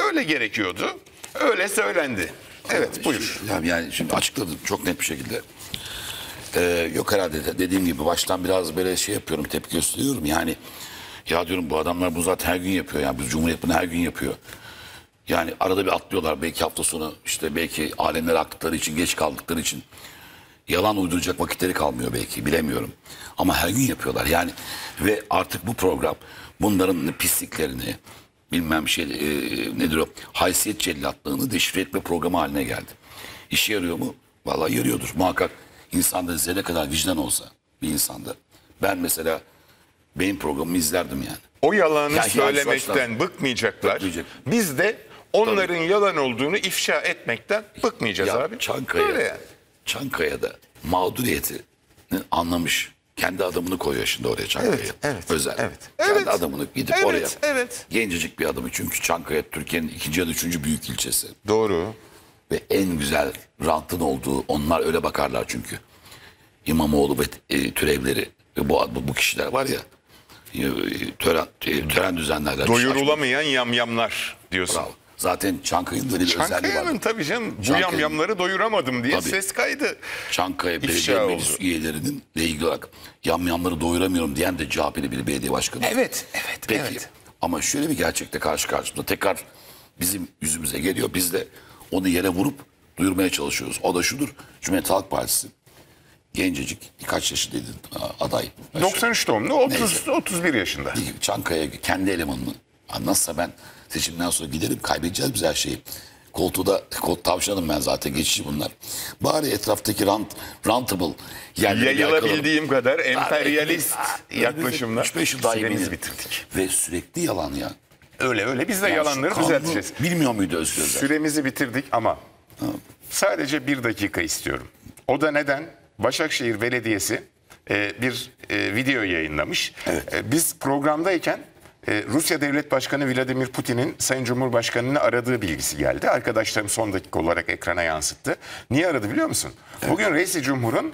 öyle gerekiyordu, öyle söylendi. Evet buyur. Şimdi, yani şimdi açıkladım çok net bir şekilde. Ee, yok herhalde dediğim gibi baştan biraz böyle şey yapıyorum, tepki gösteriyorum. Yani ya diyorum bu adamlar bunu zaten her gün yapıyor. Yani biz Cumhuriyet bunu her gün yapıyor. Yani arada bir atlıyorlar belki hafta sonu işte belki alemler aktıkları için, geç kaldıkları için. Yalan uyduracak vakitleri kalmıyor belki, bilemiyorum. Ama her gün yapıyorlar yani ve artık bu program bunların pisliklerini... bilmem şey e, nedir o haysiyet cellatlığını deşifre etme programı haline geldi. İşe yarıyor mu? Vallahi yarıyordur. Muhakkak insanda zerre kadar vicdan olsa bir insanda. Ben mesela benim programımı izlerdim yani. O yalanı yani söylemekten bıkmayacaklar. Bıkmayacak. Biz de onların Tabii. yalan olduğunu ifşa etmekten bıkmayacağız ya, abi. Çankaya, yani. Çankaya'da mağduriyeti anlamış. Kendi adamını koyuyor şimdi oraya Çankaya'ya. Evet, evet, Özel. Evet. Kendi evet, adamını gidip evet, oraya. Evet. Gencecik bir adamı çünkü Çankaya Türkiye'nin ikinci ya da üçüncü büyük ilçesi. Doğru. ve en güzel rantın olduğu, onlar öyle bakarlar çünkü. İmamoğlu ve e, türevleri, e, bu, bu kişiler var ya, e, tören, e, tören düzenlerler. Doyurulamayan yamyamlar diyorsun. Bravo. Zaten Çankaya'nın böyle bir özelliği var. Tabii canım, bu yamyamları doyuramadım diye tabii ses kaydı. Çankaya Belediye Meclis üyelerinin ile ilgili olarak yamyamları doyuramıyorum diyen de C H P'li bir belediye başkanı. Evet, evet. Peki, evet. Ama şöyle bir gerçekte karşı karşımıza tekrar bizim yüzümüze geliyor. Biz de onu yere vurup duyurmaya çalışıyoruz. O da şudur: Cumhuriyet Halk Partisi gencecik, kaç yaşındaydı aday? doksan üç doğumlu, otuz otuz bir yaşında. Çankaya kendi elemanını, nasılsa ben seçimden sonra giderim, kaybedeceğiz biz her şeyi. Koltuğda kol tavşanım ben zaten, geçici bunlar. Bari etraftaki rant, rantable yerleri yayılabildiğim kadar emperyalist abi, yaklaşımlar. üç beş yıl daha yeminiz bitirdik. Ve sürekli yalan ya. Öyle öyle biz de yani yalanları düzelteceğiz. Bilmiyor muydu Özgür Özel? Süremizi bitirdik ama ha. sadece bir dakika istiyorum. O da neden? Başakşehir Belediyesi e, bir e, video yayınlamış. Evet. E, biz programdayken Ee, Rusya Devlet Başkanı Vladimir Putin'in Sayın Cumhurbaşkanı'nı aradığı bilgisi geldi. Arkadaşlarım son dakika olarak ekrana yansıttı. Niye aradı biliyor musun? Evet. Bugün Reis-i Cumhur'un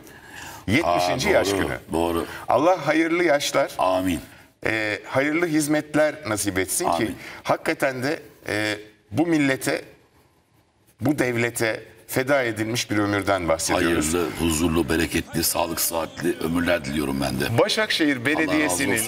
yetmişinci Aa, doğru, yaş günü. Doğru. Allah hayırlı yaşlar, amin. E, hayırlı hizmetler nasip etsin, amin. Ki hakikaten de e, bu millete, bu devlete feda edilmiş bir ömürden bahsediyoruz. Hayırlı, huzurlu, bereketli, sağlık saatli ömürler diliyorum ben de. Başakşehir Belediyesi'nin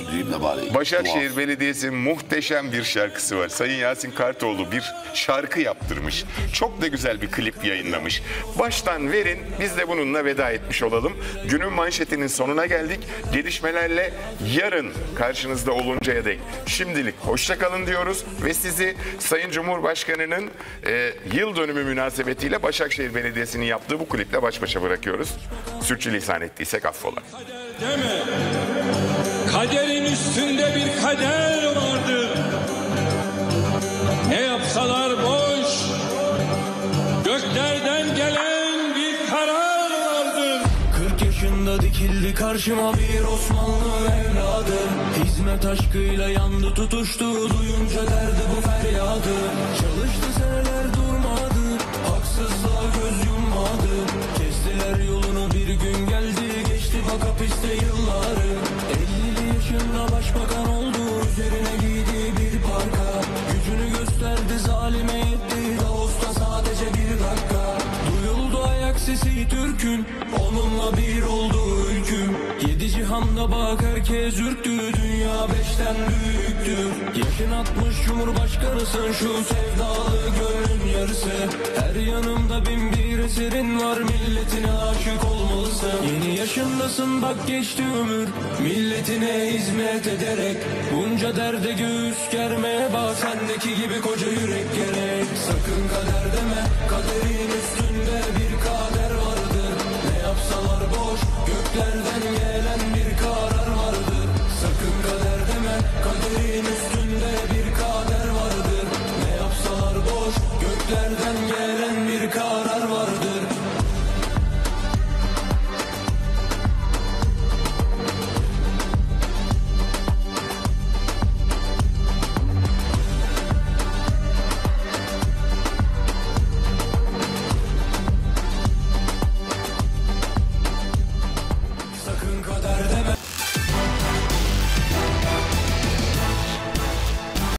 Başakşehir Dua. Belediyesi'nin muhteşem bir şarkısı var. Sayın Yasin Kartoğlu bir şarkı yaptırmış. Çok da güzel bir klip yayınlamış. Baştan verin, biz de bununla veda etmiş olalım. Günün manşetinin sonuna geldik. Gelişmelerle yarın karşınızda oluncaya dek şimdilik hoşça kalın diyoruz ve sizi Sayın Cumhurbaşkanı'nın e, yıl dönümü münasebetiyle Başakşehir Şehir Belediyesi'nin yaptığı bu kliple baş başa bırakıyoruz. Sürçülisan ettiysek affola. Kader deme. Kaderin üstünde bir kader vardır. Ne yapsalar boş. Göklerden gelen bir karar vardır. kırk yaşında dikildi karşıma bir Osmanlı evladı. Hizmet aşkıyla yandı tutuştu. Duyunca derdi bu feryadı. Çalıştı seneler durmadı. Haksızlığa göz yummadı. Kestiler yolunu, bir gün geldi. Geçti bak hapiste yılları. Elli yaşında başbakan oldu. Üzerine giydiği bir parka. Gücünü gösterdi, zalime yetti. Ağustos'ta sadece bir dakika. Duyuldu ayak sesi Türk'ün. Onunla bir oldu ülküm. Yedi cihanda bak herkes ürktü. Dünya beşten büyüktür. Yaşın altmış cumhurbaşkanısın. Şu sevdalı gönlün yarısı. Her yanımda bin bir eserin var. Milletine aşık olmalısın. Yeni yaşındasın bak geçti ömür. Milletine hizmet ederek. Bunca derde göğüs germeye bak. Sendeki gibi koca yürek gerek. Sakın kader deme. Kaderin üstünde bir